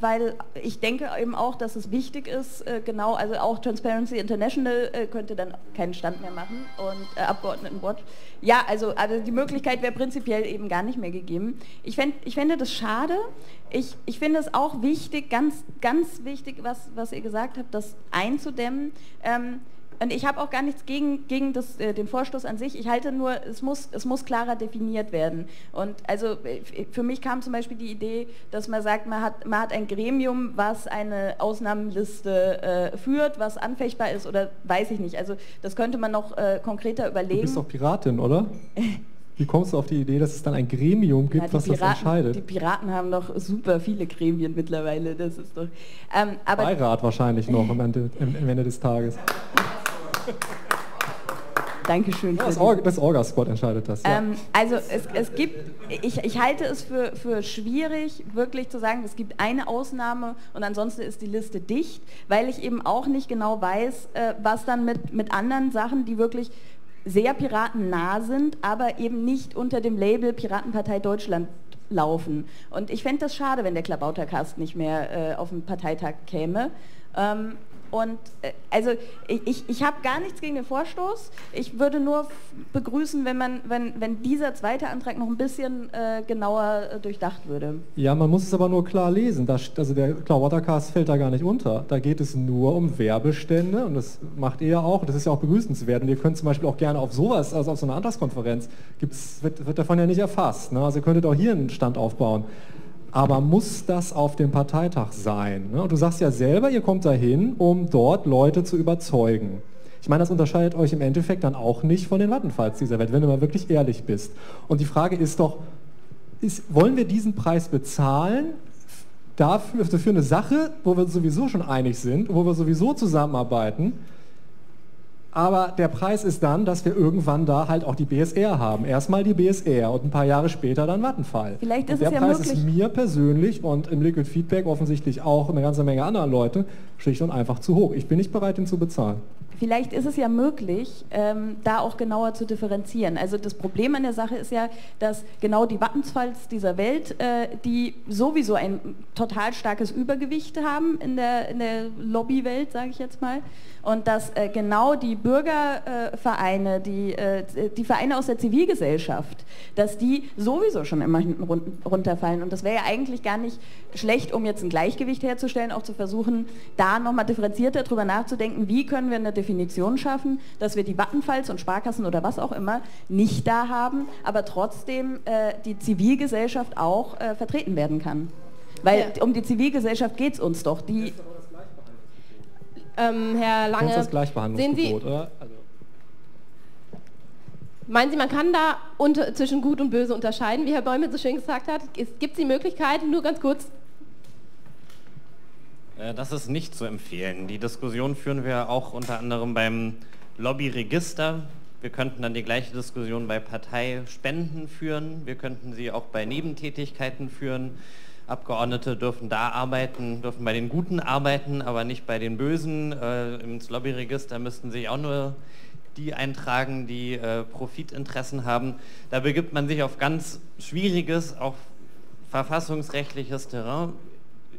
weil ich denke eben auch, dass es wichtig ist, genau, also auch Transparency International könnte dann keinen Stand mehr machen und Abgeordnetenwatch. Ja, also die Möglichkeit wäre prinzipiell eben gar nicht mehr gegeben. Ich fände das schade. Ich finde es auch wichtig, ganz, ganz wichtig, was ihr gesagt habt, das einzudämmen. Und ich habe auch gar nichts gegen den Vorstoß an sich. Ich halte nur, es muss klarer definiert werden. Und also für mich kam zum Beispiel die Idee, dass man sagt, man hat ein Gremium, was eine Ausnahmenliste führt, was anfechtbar ist, oder weiß ich nicht. Also das könnte man noch konkreter überlegen. Du bist doch Piratin, oder? Wie kommst du auf die Idee, dass es dann ein Gremium gibt, was das entscheidet? Die Piraten haben doch super viele Gremien mittlerweile. Das ist doch, aber Beirat wahrscheinlich noch am Ende des Tages. Dankeschön. Ja, das Orga-Squad entscheidet das. Ja. Also es gibt, ich halte es für schwierig, wirklich zu sagen, es gibt eine Ausnahme und ansonsten ist die Liste dicht, weil ich eben auch nicht genau weiß, was dann mit anderen Sachen, die wirklich sehr piratennah sind, aber eben nicht unter dem Label Piratenpartei Deutschland laufen. Und ich fände das schade, wenn der Klabautercast nicht mehr auf den Parteitag käme. Also ich habe gar nichts gegen den Vorstoß. Ich würde nur begrüßen, wenn dieser zweite Antrag noch ein bisschen genauer durchdacht würde. Ja, man muss es aber nur klar lesen. Also der Klabautercast fällt da gar nicht unter. Da geht es nur um Werbestände, und das macht ihr ja auch. Das ist ja auch begrüßenswert. Und ihr könnt zum Beispiel auch gerne auf sowas, also auf so eine Antragskonferenz, wird davon ja nicht erfasst. Ne? Also ihr könntet auch hier einen Stand aufbauen. Aber muss das auf dem Parteitag sein? Und du sagst ja selber, ihr kommt dahin, um dort Leute zu überzeugen. Ich meine, das unterscheidet euch im Endeffekt dann auch nicht von den Vattenfalls dieser Welt, wenn du mal wirklich ehrlich bist. Und die Frage ist doch, wollen wir diesen Preis bezahlen dafür eine Sache, wo wir sowieso schon einig sind, wo wir sowieso zusammenarbeiten? Aber der Preis ist dann, dass wir irgendwann da halt auch die BSR haben. Erstmal die BSR und ein paar Jahre später dann Vattenfall. Vielleicht ist es ja möglich. Der Preis ist mir persönlich und im Liquid Feedback offensichtlich auch eine ganze Menge anderer Leute schlicht und einfach zu hoch. Ich bin nicht bereit, ihn zu bezahlen. Vielleicht ist es ja möglich, da auch genauer zu differenzieren. Also das Problem an der Sache ist ja, dass genau die Vattenfalls dieser Welt, die sowieso ein total starkes Übergewicht haben in der Lobbywelt, sage ich jetzt mal, und dass genau die Bürgervereine, die Vereine aus der Zivilgesellschaft, dass die sowieso schon immer hinten runterfallen. Und das wäre ja eigentlich gar nicht schlecht, um jetzt ein Gleichgewicht herzustellen, auch zu versuchen, da nochmal differenzierter drüber nachzudenken, wie können wir eine Definition schaffen, dass wir die Vattenfalls und Sparkassen oder was auch immer nicht da haben, aber trotzdem die Zivilgesellschaft auch vertreten werden kann. Weil ja, um die Zivilgesellschaft geht es uns doch. Die Herr Lange, das Gleichbehandlungsgebot, sehen Sie, oder? Also meinen Sie, man kann da zwischen Gut und Böse unterscheiden, wie Herr Bäumel so schön gesagt hat? Gibt es die Möglichkeit, nur ganz kurz? Das ist nicht zu empfehlen. Die Diskussion führen wir auch unter anderem beim Lobbyregister. Wir könnten dann die gleiche Diskussion bei Parteispenden führen. Wir könnten sie auch bei Nebentätigkeiten führen. Abgeordnete dürfen da arbeiten, dürfen bei den Guten arbeiten, aber nicht bei den Bösen. Ins Lobbyregister müssten sich auch nur die eintragen, die Profitinteressen haben. Da begibt man sich auf ganz schwieriges, auch verfassungsrechtliches Terrain.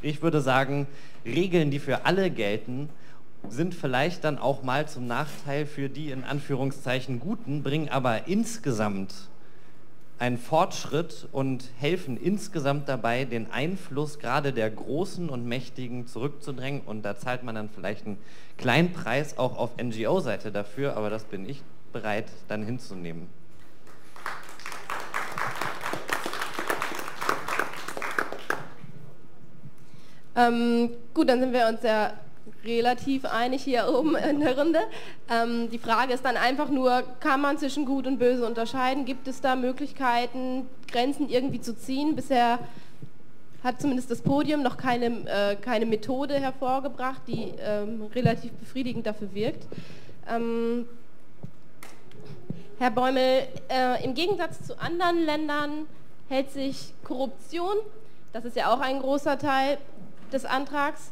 Ich würde sagen, Regeln, die für alle gelten, sind vielleicht dann auch mal zum Nachteil für die in Anführungszeichen Guten, bringen aber insgesamt ein Fortschritt und helfen insgesamt dabei, den Einfluss gerade der Großen und Mächtigen zurückzudrängen. Und da zahlt man dann vielleicht einen kleinen Preis auch auf NGO-Seite dafür, aber das bin ich bereit, dann hinzunehmen. Gut, dann sind wir uns ja relativ einig hier oben in der Runde. Die Frage ist dann einfach nur, kann man zwischen Gut und Böse unterscheiden? Gibt es da Möglichkeiten, Grenzen irgendwie zu ziehen? Bisher hat zumindest das Podium noch keine Methode hervorgebracht, die relativ befriedigend dafür wirkt. Herr Bäumel, im Gegensatz zu anderen Ländern hält sich Korruption, das ist ja auch ein großer Teil des Antrags,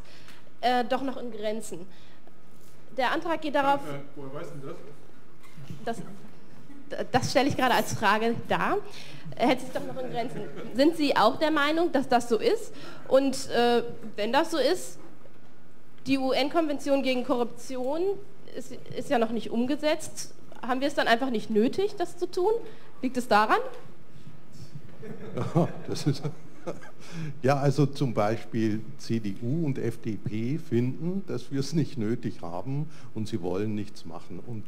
doch noch in Grenzen. Der Antrag geht darauf... Woher weiß denn das? Das stelle ich gerade als Frage dar. Hält sich doch noch in Grenzen. Sind Sie auch der Meinung, dass das so ist? Und wenn das so ist, die UN-Konvention gegen Korruption ist ja noch nicht umgesetzt. Haben wir es dann einfach nicht nötig, das zu tun? Liegt es daran? Ja, das ist... Ja, also zum Beispiel CDU und FDP finden, dass wir es nicht nötig haben und sie wollen nichts machen. Und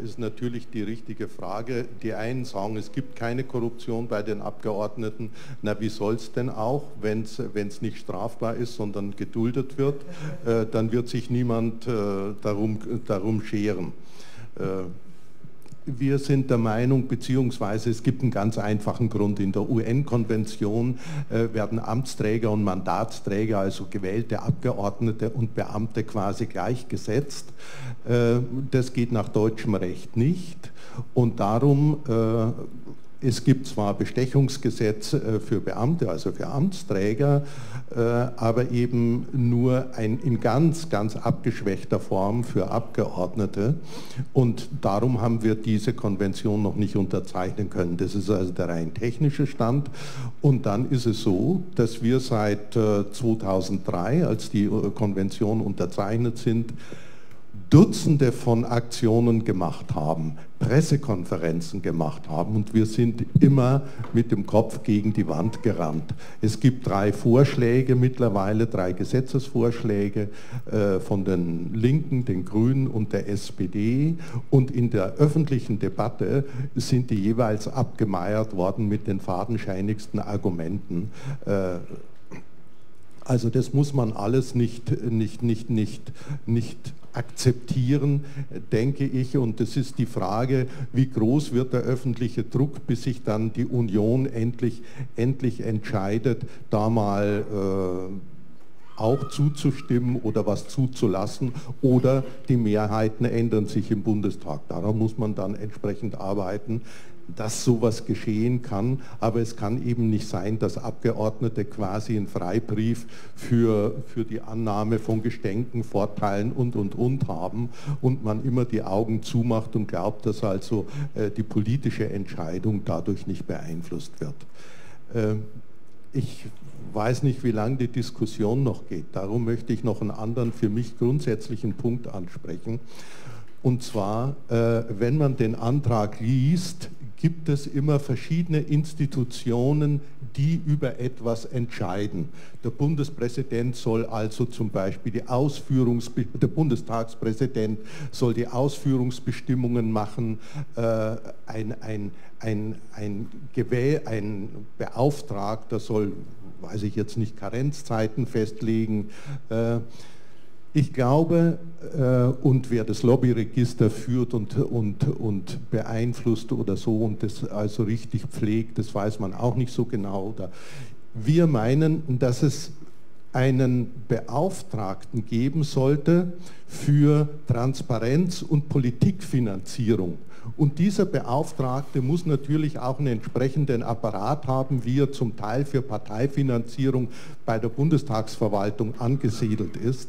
ist natürlich die richtige Frage. Die einen sagen, es gibt keine Korruption bei den Abgeordneten. Na, wie soll es denn auch, wenn es nicht strafbar ist, sondern geduldet wird? Dann wird sich niemand darum scheren. Wir sind der Meinung, beziehungsweise es gibt einen ganz einfachen Grund. In der UN-Konvention werden Amtsträger und Mandatsträger, also gewählte Abgeordnete und Beamte quasi gleichgesetzt. Das geht nach deutschem Recht nicht und darum... Es gibt zwar Bestechungsgesetz für Beamte, also für Amtsträger, aber eben nur in ganz, ganz abgeschwächter Form für Abgeordnete. Und darum haben wir diese Konvention noch nicht unterzeichnen können. Das ist also der rein technische Stand. Und dann ist es so, dass wir seit 2003, als die Konvention unterzeichnet sind, Dutzende von Aktionen gemacht haben, Pressekonferenzen gemacht haben und wir sind immer mit dem Kopf gegen die Wand gerannt. Es gibt drei Vorschläge mittlerweile, drei Gesetzesvorschläge von den Linken, den Grünen und der SPD und in der öffentlichen Debatte sind die jeweils abgemeiert worden mit den fadenscheinigsten Argumenten. Also das muss man alles nicht akzeptieren, denke ich. Und das ist die Frage, wie groß wird der öffentliche Druck, bis sich dann die Union endlich entscheidet, da mal auch zuzustimmen oder was zuzulassen oder die Mehrheiten ändern sich im Bundestag. Daran muss man dann entsprechend arbeiten, dass sowas geschehen kann, aber es kann eben nicht sein, dass Abgeordnete quasi einen Freibrief für die Annahme von Geschenken, Vorteilen und haben und man immer die Augen zumacht und glaubt, dass also die politische Entscheidung dadurch nicht beeinflusst wird. Ich weiß nicht, wie lange die Diskussion noch geht, darum möchte ich noch einen anderen für mich grundsätzlichen Punkt ansprechen. Und zwar, wenn man den Antrag liest, gibt es immer verschiedene Institutionen, die über etwas entscheiden. Der Bundespräsident soll also zum Beispiel der Bundestagspräsident soll die Ausführungsbestimmungen machen, ein Beauftragter soll, weiß ich jetzt nicht, Karenzzeiten festlegen. Ich glaube, und wer das Lobbyregister führt und beeinflusst oder so und das also richtig pflegt, das weiß man auch nicht so genau. Wir meinen, dass es einen Beauftragten geben sollte für Transparenz und Politikfinanzierung. Und dieser Beauftragte muss natürlich auch einen entsprechenden Apparat haben, wie er zum Teil für Parteifinanzierung bei der Bundestagsverwaltung angesiedelt ist.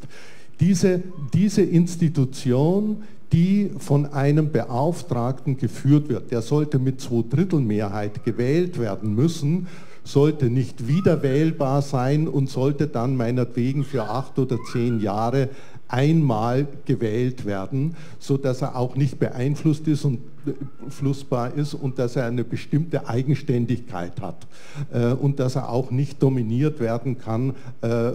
Diese Institution, die von einem Beauftragten geführt wird, der sollte mit 2/3 Mehrheit gewählt werden müssen, sollte nicht wiederwählbar sein und sollte dann meinetwegen für 8 oder 10 Jahre einmal gewählt werden, sodass er auch nicht beeinflussbar ist und dass er eine bestimmte Eigenständigkeit hat und dass er auch nicht dominiert werden kann,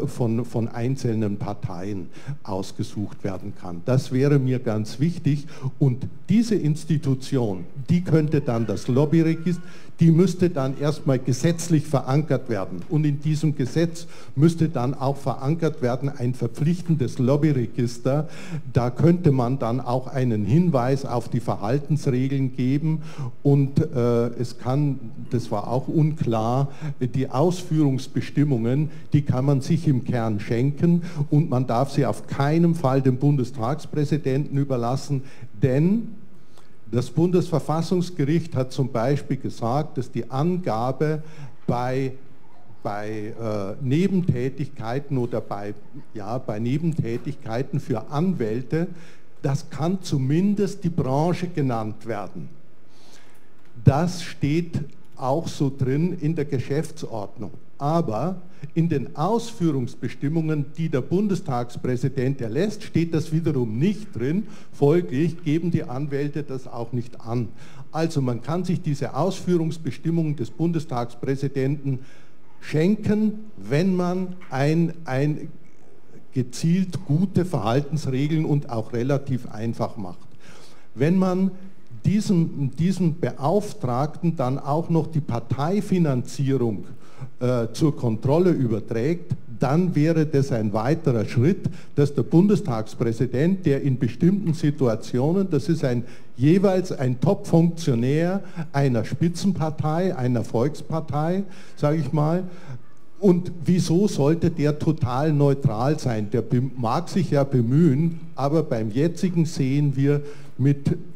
von einzelnen Parteien ausgesucht werden kann. Das wäre mir ganz wichtig und diese Institution, die könnte dann das Lobbyregister, die müsste dann erstmal gesetzlich verankert werden und in diesem Gesetz müsste dann auch verankert werden ein verpflichtendes Lobbyregister. Da könnte man dann auch einen Hinweis auf die Verhaltensregeln geben und es kann, das war auch unklar, die Ausführungsbestimmungen, die kann man sich im Kern schenken und man darf sie auf keinen Fall dem Bundestagspräsidenten überlassen, denn das Bundesverfassungsgericht hat zum Beispiel gesagt, dass die Angabe bei Nebentätigkeiten oder bei Nebentätigkeiten für Anwälte, das kann zumindest die Branche genannt werden. Das steht auch so drin in der Geschäftsordnung. Aber in den Ausführungsbestimmungen, die der Bundestagspräsident erlässt, steht das wiederum nicht drin. Folglich geben die Anwälte das auch nicht an. Also man kann sich diese Ausführungsbestimmungen des Bundestagspräsidenten schenken, wenn man ein gezielt gute Verhaltensregeln und auch relativ einfach macht. Wenn man diesem Beauftragten dann auch noch die Parteifinanzierung zur Kontrolle überträgt, dann wäre das ein weiterer Schritt, dass der Bundestagspräsident, der in bestimmten Situationen, das ist jeweils ein Top-Funktionär einer Spitzenpartei, einer Volkspartei, sage ich mal, und wieso sollte der total neutral sein? Der mag sich ja bemühen, aber beim jetzigen sehen wir,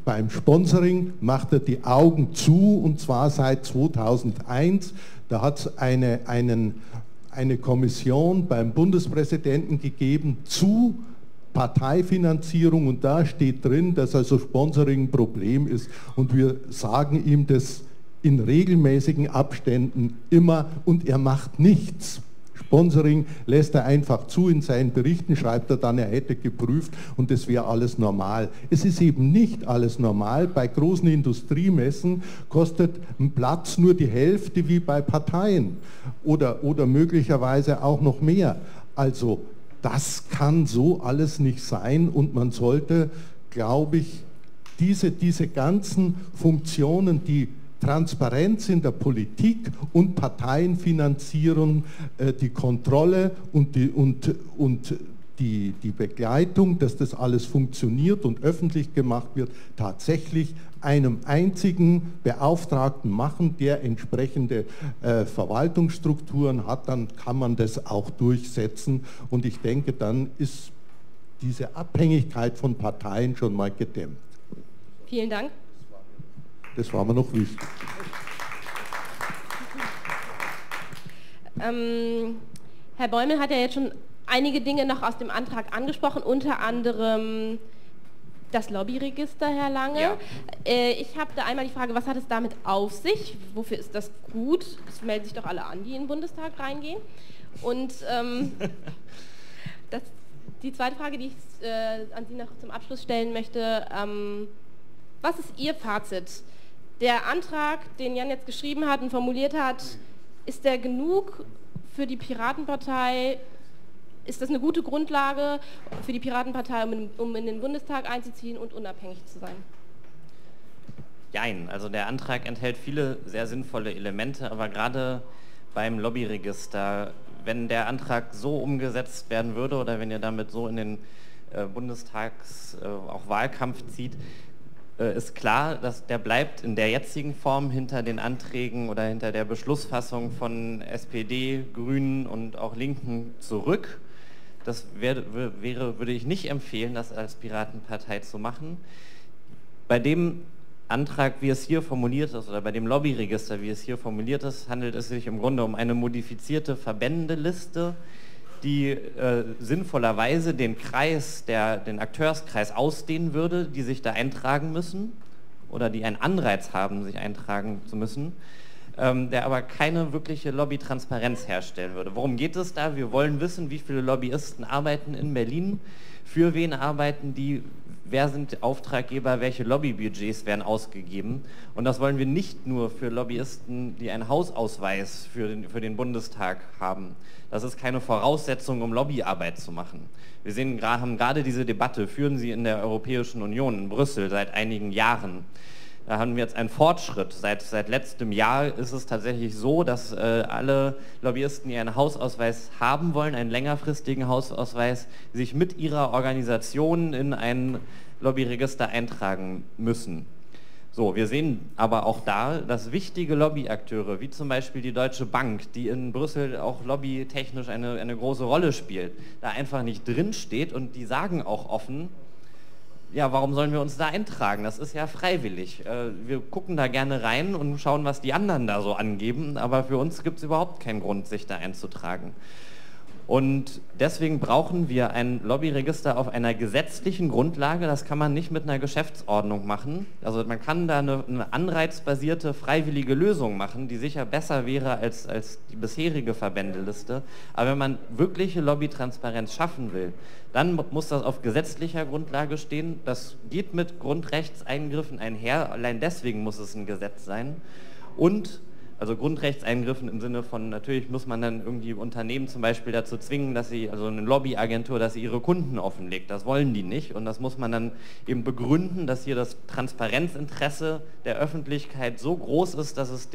beim Sponsoring macht er die Augen zu und zwar seit 2001. Da hat es eine Kommission beim Bundespräsidenten gegeben zu Parteifinanzierung und da steht drin, dass also Sponsoring ein Problem ist und wir sagen ihm das in regelmäßigen Abständen immer und er macht nichts. Sponsoring lässt er einfach zu, in seinen Berichten schreibt er dann, er hätte geprüft und das wäre alles normal. Es ist eben nicht alles normal. Bei großen Industriemessen kostet ein Platz nur die Hälfte wie bei Parteien oder möglicherweise auch noch mehr. Also das kann so alles nicht sein und man sollte, glaube ich, diese ganzen Funktionen, die Transparenz in der Politik und Parteienfinanzierung, die Kontrolle und die Begleitung, dass das alles funktioniert und öffentlich gemacht wird, tatsächlich einem einzigen Beauftragten machen, der entsprechende Verwaltungsstrukturen hat, dann kann man das auch durchsetzen. Und ich denke, dann ist diese Abhängigkeit von Parteien schon mal gedämmt. Vielen Dank. Das war mir noch wichtig. Herr Bäumel hat ja jetzt schon einige Dinge noch aus dem Antrag angesprochen, unter anderem das Lobbyregister, Herr Lange. Ja. Ich habe da einmal die Frage, was hat es damit auf sich? Wofür ist das gut? Es melden sich doch alle an, die in den Bundestag reingehen. Und die zweite Frage, die ich an Sie noch zum Abschluss stellen möchte, was ist Ihr Fazit? Der Antrag, den Jan jetzt geschrieben hat und formuliert hat, ist der genug für die Piratenpartei? Ist das eine gute Grundlage für die Piratenpartei, um in den Bundestag einzuziehen und unabhängig zu sein? Nein, also der Antrag enthält viele sehr sinnvolle Elemente, aber gerade beim Lobbyregister, wenn der Antrag so umgesetzt werden würde oder wenn ihr damit so in den Bundestags-, auch Wahlkampf zieht, ist klar, dass der bleibt in der jetzigen Form hinter den Anträgen oder hinter der Beschlussfassung von SPD, Grünen und auch Linken zurück. Das würde ich nicht empfehlen, das als Piratenpartei zu machen. Bei dem Antrag, wie es hier formuliert ist, oder bei dem Lobbyregister, wie es hier formuliert ist, handelt es sich im Grunde um eine modifizierte Verbändeliste, die sinnvollerweise den Kreis, den Akteurskreis ausdehnen würde, die sich da eintragen müssen oder die einen Anreiz haben, sich eintragen zu müssen, der aber keine wirkliche Lobbytransparenz herstellen würde. Worum geht es da? Wir wollen wissen, wie viele Lobbyisten arbeiten in Berlin, für wen arbeiten die, wer sind Auftraggeber, welche Lobbybudgets werden ausgegeben. Und das wollen wir nicht nur für Lobbyisten, die einen Hausausweis für den Bundestag haben. Das ist keine Voraussetzung, um Lobbyarbeit zu machen. Wir haben gerade diese Debatte, führen Sie in der Europäischen Union, in Brüssel, seit einigen Jahren. Da haben wir jetzt einen Fortschritt. Seit letztem Jahr ist es tatsächlich so, dass alle Lobbyisten, die einen Hausausweis haben wollen, einen längerfristigen Hausausweis, sich mit ihrer Organisation in ein Lobbyregister eintragen müssen. So, wir sehen aber auch da, dass wichtige Lobbyakteure, wie zum Beispiel die Deutsche Bank, die in Brüssel auch lobbytechnisch eine große Rolle spielt, da einfach nicht drinsteht und die sagen auch offen, ja, warum sollen wir uns da eintragen? Das ist ja freiwillig. Wir gucken da gerne rein und schauen, was die anderen da so angeben, aber für uns gibt es überhaupt keinen Grund, sich da einzutragen. Und deswegen brauchen wir ein Lobbyregister auf einer gesetzlichen Grundlage. Das kann man nicht mit einer Geschäftsordnung machen. Also man kann da eine anreizbasierte, freiwillige Lösung machen, die sicher besser wäre als die bisherige Verbändeliste. Aber wenn man wirkliche Lobbytransparenz schaffen will, dann muss das auf gesetzlicher Grundlage stehen. Das geht mit Grundrechtseingriffen einher. Allein deswegen muss es ein Gesetz sein. Und also Grundrechtseingriffen im Sinne von, natürlich muss man dann irgendwie Unternehmen zum Beispiel dazu zwingen, dass sie, also eine Lobbyagentur, dass sie ihre Kunden offenlegt. Das wollen die nicht und das muss man dann eben begründen, dass hier das Transparenzinteresse der Öffentlichkeit so groß ist, dass es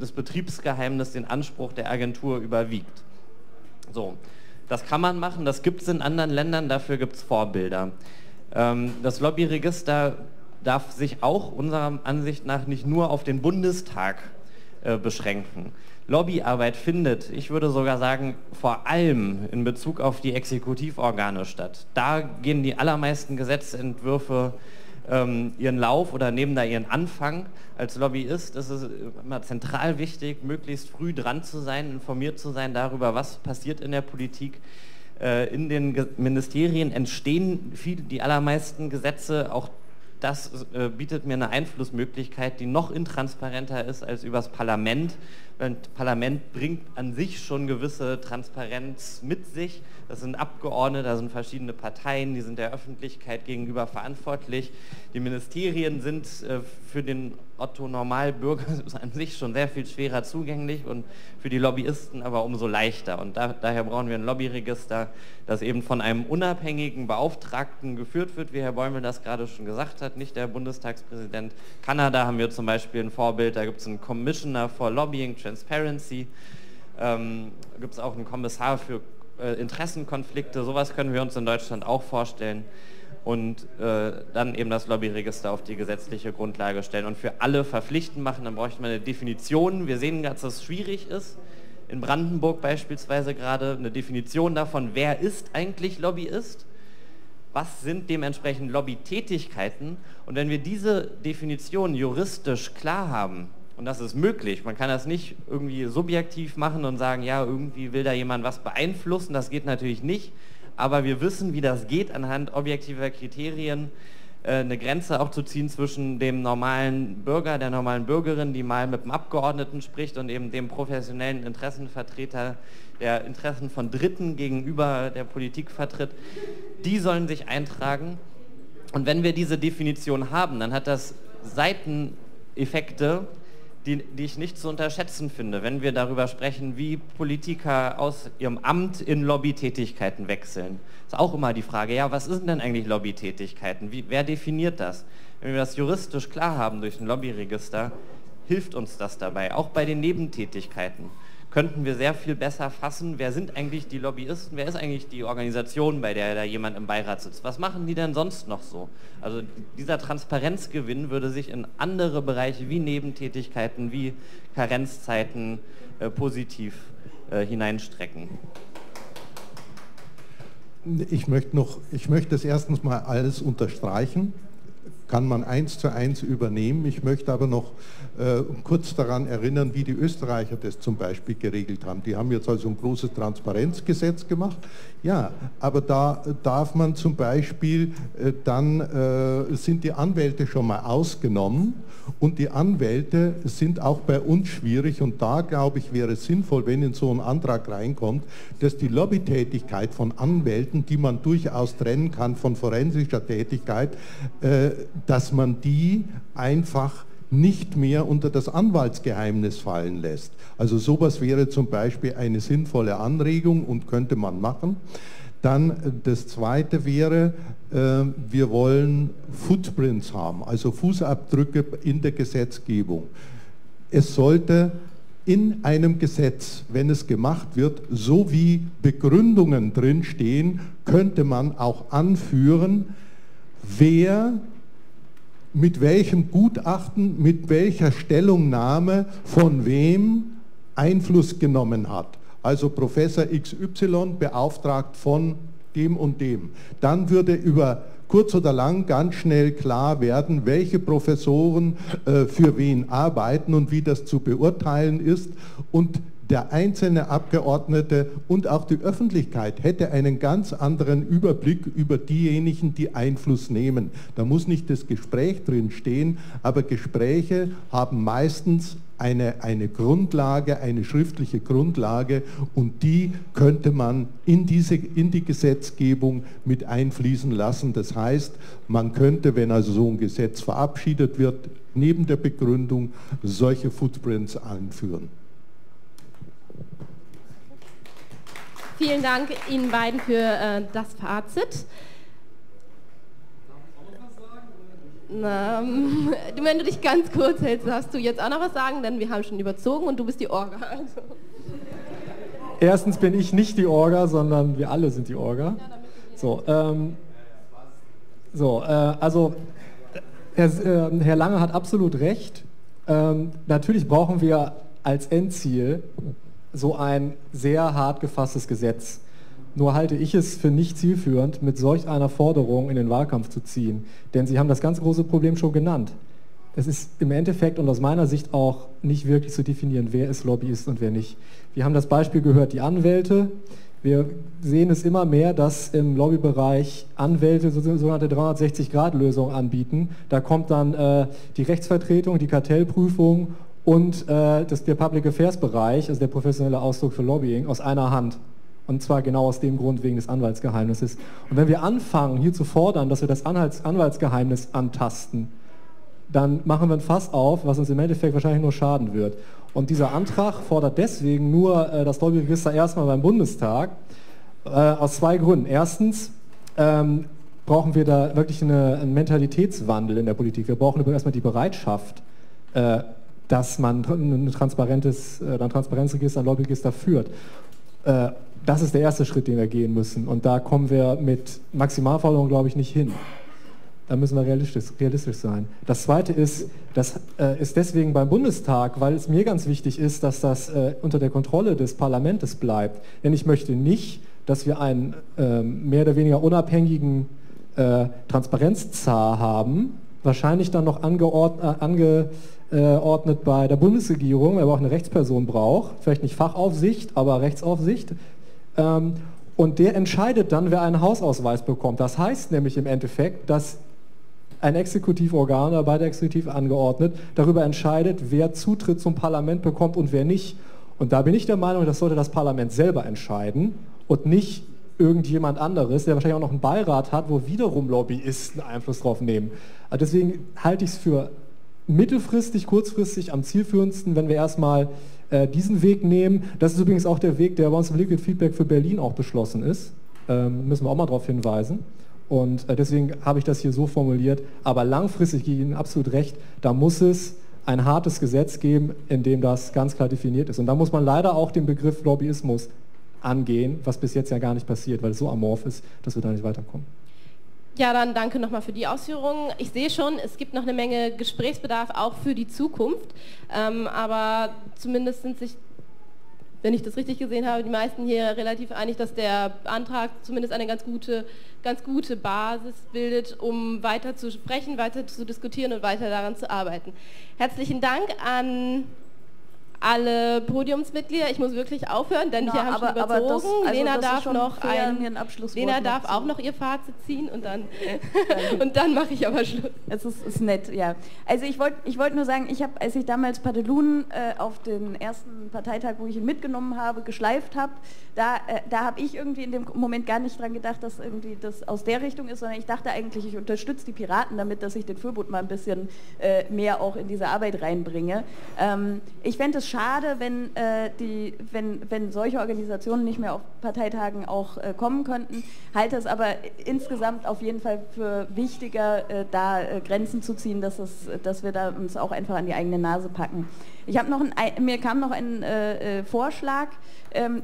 das Betriebsgeheimnis, den Anspruch der Agentur überwiegt. So, das kann man machen, das gibt es in anderen Ländern, dafür gibt es Vorbilder. Das Lobbyregister darf sich auch unserer Ansicht nach nicht nur auf den Bundestag beschränken. Lobbyarbeit findet, ich würde sogar sagen, vor allem in Bezug auf die Exekutivorgane statt. Da gehen die allermeisten Gesetzentwürfe ihren Lauf oder nehmen da ihren Anfang. Als Lobbyist ist es immer zentral wichtig, möglichst früh dran zu sein, informiert zu sein darüber, was passiert in der Politik. In den Ministerien entstehen die allermeisten Gesetze, auch das bietet mir eine Einflussmöglichkeit, die noch intransparenter ist als übers Parlament, Ein Parlament bringt an sich schon gewisse Transparenz mit sich. Das sind Abgeordnete, da sind verschiedene Parteien, die sind der Öffentlichkeit gegenüber verantwortlich. Die Ministerien sind für den Otto-Normalbürger an sich schon sehr viel schwerer zugänglich und für die Lobbyisten aber umso leichter. Und daher brauchen wir ein Lobbyregister, das eben von einem unabhängigen Beauftragten geführt wird, wie Herr Bäumel das gerade schon gesagt hat, nicht der Bundestagspräsident. Kanada haben wir zum Beispiel ein Vorbild, da gibt es einen Commissioner for Lobbying Transparency, gibt es auch einen Kommissar für Interessenkonflikte, sowas können wir uns in Deutschland auch vorstellen. Und dann eben das Lobbyregister auf die gesetzliche Grundlage stellen und für alle verpflichtend machen, dann bräuchte man eine Definition. Wir sehen, dass das schwierig ist, in Brandenburg beispielsweise gerade, eine Definition davon, wer ist eigentlich Lobbyist, was sind dementsprechend Lobbytätigkeiten. Und wenn wir diese Definition juristisch klar haben, und das ist möglich, man kann das nicht irgendwie subjektiv machen und sagen, ja, irgendwie will da jemand was beeinflussen, das geht natürlich nicht, aber wir wissen, wie das geht, anhand objektiver Kriterien eine Grenze auch zu ziehen zwischen dem normalen Bürger, der normalen Bürgerin, die mal mit dem Abgeordneten spricht, und eben dem professionellen Interessenvertreter, der Interessen von Dritten gegenüber der Politik vertritt. Die sollen sich eintragen. Und wenn wir diese Definition haben, dann hat das Seiteneffekte, die ich nicht zu unterschätzen finde, wenn wir darüber sprechen, wie Politiker aus ihrem Amt in Lobbytätigkeiten wechseln. Ist auch immer die Frage, ja, was sind denn eigentlich Lobbytätigkeiten? Wer definiert das? Wenn wir das juristisch klar haben durch ein Lobbyregister, hilft uns das dabei. Auch bei den Nebentätigkeiten könnten wir sehr viel besser fassen, wer sind eigentlich die Lobbyisten, wer ist eigentlich die Organisation, bei der da jemand im Beirat sitzt, was machen die denn sonst noch so? Also dieser Transparenzgewinn würde sich in andere Bereiche wie Nebentätigkeiten, wie Karenzzeiten positiv hineinstrecken. Ich möchte das erstens mal alles unterstreichen. Kann man 1:1 übernehmen. Ich möchte aber noch kurz daran erinnern, wie die Österreicher das zum Beispiel geregelt haben. Die haben jetzt also ein großes Transparenzgesetz gemacht. Ja, aber da darf man zum Beispiel, sind die Anwälte schon mal ausgenommen, und die Anwälte sind auch bei uns schwierig, und da, glaube ich, wäre es sinnvoll, wenn in so einen Antrag reinkommt, dass die Lobbytätigkeit von Anwälten, die man durchaus trennen kann von forensischer Tätigkeit, dass man die einfach nicht mehr unter das Anwaltsgeheimnis fallen lässt. Also sowas wäre zum Beispiel eine sinnvolle Anregung und könnte man machen. Dann das Zweite wäre, wir wollen Footprints haben, also Fußabdrücke in der Gesetzgebung. Es sollte in einem Gesetz, wenn es gemacht wird, so wie Begründungen drinstehen, könnte man auch anführen, wer mit welchem Gutachten, mit welcher Stellungnahme, von wem Einfluss genommen hat. Also Professor XY beauftragt von dem und dem. Dann würde über kurz oder lang ganz schnell klar werden, welche Professoren für wen arbeiten und wie das zu beurteilen ist. Und der einzelne Abgeordnete und auch die Öffentlichkeit hätte einen ganz anderen Überblick über diejenigen, die Einfluss nehmen. Da muss nicht das Gespräch drin stehen, aber Gespräche haben meistens eine Grundlage, eine schriftliche Grundlage, und die könnte man in die Gesetzgebung mit einfließen lassen. Das heißt, man könnte, wenn also so ein Gesetz verabschiedet wird, neben der Begründung solche Footprints einführen. Vielen Dank Ihnen beiden für das Fazit. Na, wenn du dich ganz kurz hältst, darfst du jetzt auch noch was sagen, denn wir haben schon überzogen und du bist die Orga. Also. Erstens bin ich nicht die Orga, sondern wir alle sind die Orga. So, also Herr Lange hat absolut recht. Natürlich brauchen wir als Endziel so ein sehr hart gefasstes Gesetz. Nur halte ich es für nicht zielführend, mit solch einer Forderung in den Wahlkampf zu ziehen. Denn Sie haben das ganz große Problem schon genannt. Es ist im Endeffekt und aus meiner Sicht auch nicht wirklich zu definieren, wer ist Lobbyist und wer nicht. Wir haben das Beispiel gehört, die Anwälte. Wir sehen es immer mehr, dass im Lobbybereich Anwälte sogenannte 360-Grad-Lösungen anbieten. Da kommt dann die Rechtsvertretung, die Kartellprüfung und der Public Affairs Bereich, also der professionelle Ausdruck für Lobbying, aus einer Hand. Und zwar genau aus dem Grund, wegen des Anwaltsgeheimnisses. Und wenn wir anfangen, hier zu fordern, dass wir das Anwaltsgeheimnis antasten, dann machen wir ein Fass auf, was uns im Endeffekt wahrscheinlich nur schaden wird. Und dieser Antrag fordert deswegen nur das Lobbyregister erstmal beim Bundestag, aus zwei Gründen. Erstens brauchen wir da wirklich einen Mentalitätswandel in der Politik. Wir brauchen erstmal die Bereitschaft, dass man ein Transparenzregister, ein Lobbyregister führt. Das ist der erste Schritt, den wir gehen müssen. Und da kommen wir mit Maximalforderungen, glaube ich, nicht hin. Da müssen wir realistisch sein. Das Zweite ist, das ist deswegen beim Bundestag, weil es mir ganz wichtig ist, dass das unter der Kontrolle des Parlaments bleibt. Denn ich möchte nicht, dass wir einen mehr oder weniger unabhängigen Transparenzzar haben, wahrscheinlich dann noch angeordnet bei der Bundesregierung, weil wir auch eine Rechtsperson braucht, vielleicht nicht Fachaufsicht, aber Rechtsaufsicht. Und der entscheidet dann, wer einen Hausausweis bekommt. Das heißt nämlich im Endeffekt, dass ein Exekutivorgan oder beide Exekutiv angeordnet darüber entscheidet, wer Zutritt zum Parlament bekommt und wer nicht. Und da bin ich der Meinung, das sollte das Parlament selber entscheiden und nicht irgendjemand anderes, der wahrscheinlich auch noch einen Beirat hat, wo wiederum Lobbyisten Einfluss drauf nehmen. Also deswegen halte ich es für mittelfristig, kurzfristig am zielführendsten, wenn wir erstmal diesen Weg nehmen. Das ist übrigens auch der Weg, der bei uns im Liquid Feedback für Berlin auch beschlossen ist. Müssen wir auch mal darauf hinweisen. Und deswegen habe ich das hier so formuliert. Aber langfristig gebe ich Ihnen absolut recht, da muss es ein hartes Gesetz geben, in dem das ganz klar definiert ist. Und da muss man leider auch den Begriff Lobbyismus angehen, was bis jetzt ja gar nicht passiert, weil es so amorph ist, dass wir da nicht weiterkommen. Ja, dann danke nochmal für die Ausführungen. Ich sehe schon, es gibt noch eine Menge Gesprächsbedarf, auch für die Zukunft. Aber zumindest sind sich, wenn ich das richtig gesehen habe, die meisten hier relativ einig, dass der Antrag zumindest eine ganz gute Basis bildet, um weiter zu sprechen, weiter zu diskutieren und weiter daran zu arbeiten. Herzlichen Dank an alle Podiumsmitglieder. Ich muss wirklich aufhören, denn hier haben wir schon überzogen. Lena darf noch auch noch ihr Fazit ziehen und dann, und dann mache ich aber Schluss. Das ist nett, ja. Also ich wollte nur sagen, ich habe, als ich damals Padelun auf den ersten Parteitag, wo ich ihn mitgenommen habe, geschleift habe, da habe ich irgendwie in dem Moment gar nicht dran gedacht, dass irgendwie das aus der Richtung ist, sondern ich dachte eigentlich, ich unterstütze die Piraten damit, dass ich den FoeBud mal ein bisschen mehr auch in diese Arbeit reinbringe. Ich fände es schade, wenn solche Organisationen nicht mehr auf Parteitagen auch kommen könnten, halte es aber insgesamt auf jeden Fall für wichtiger, Grenzen zu ziehen, dass wir da uns auch einfach an die eigene Nase packen. Mir kam noch ein Vorschlag.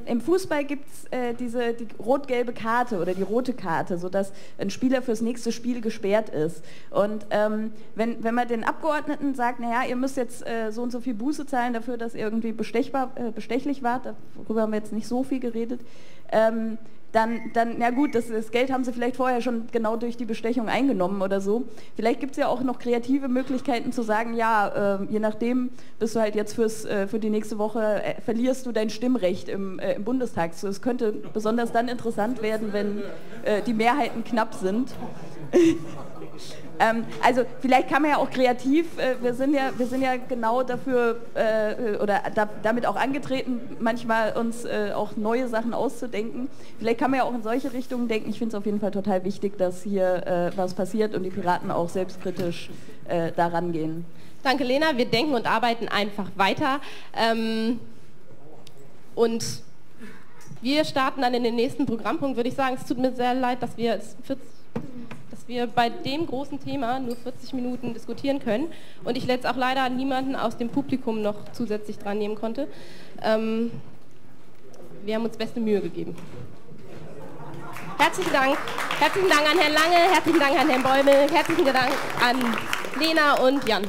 Im Fußball gibt es die rot-gelbe Karte oder die rote Karte, sodass ein Spieler fürs nächste Spiel gesperrt ist. Und wenn man den Abgeordneten sagt, naja, ihr müsst jetzt so und so viel Buße zahlen dafür, dass ihr irgendwie bestechlich wart, darüber haben wir jetzt nicht so viel geredet, dann, na gut, das Geld haben sie vielleicht vorher schon genau durch die Bestechung eingenommen oder so. Vielleicht gibt es ja auch noch kreative Möglichkeiten zu sagen, ja, je nachdem bist du halt jetzt für die nächste Woche, verlierst du dein Stimmrecht im Bundestag. So, es könnte besonders dann interessant werden, wenn die Mehrheiten knapp sind. Also vielleicht kann man ja auch kreativ, wir sind ja genau dafür oder damit auch angetreten, manchmal uns auch neue Sachen auszudenken. Vielleicht kann man ja auch in solche Richtungen denken. Ich finde es auf jeden Fall total wichtig, dass hier was passiert und die Piraten auch selbstkritisch daran gehen. Danke, Lena. Wir denken und arbeiten einfach weiter. Und wir starten dann in den nächsten Programmpunkt, würde ich sagen. Es tut mir sehr leid, dass wir bei dem großen Thema nur 40 Minuten diskutieren können und ich letztlich auch leider niemanden aus dem Publikum noch zusätzlich dran nehmen konnte. Wir haben uns beste Mühe gegeben. Herzlichen Dank an Herrn Lange, herzlichen Dank an Herrn Bäumel, herzlichen Dank an Lena und Jan.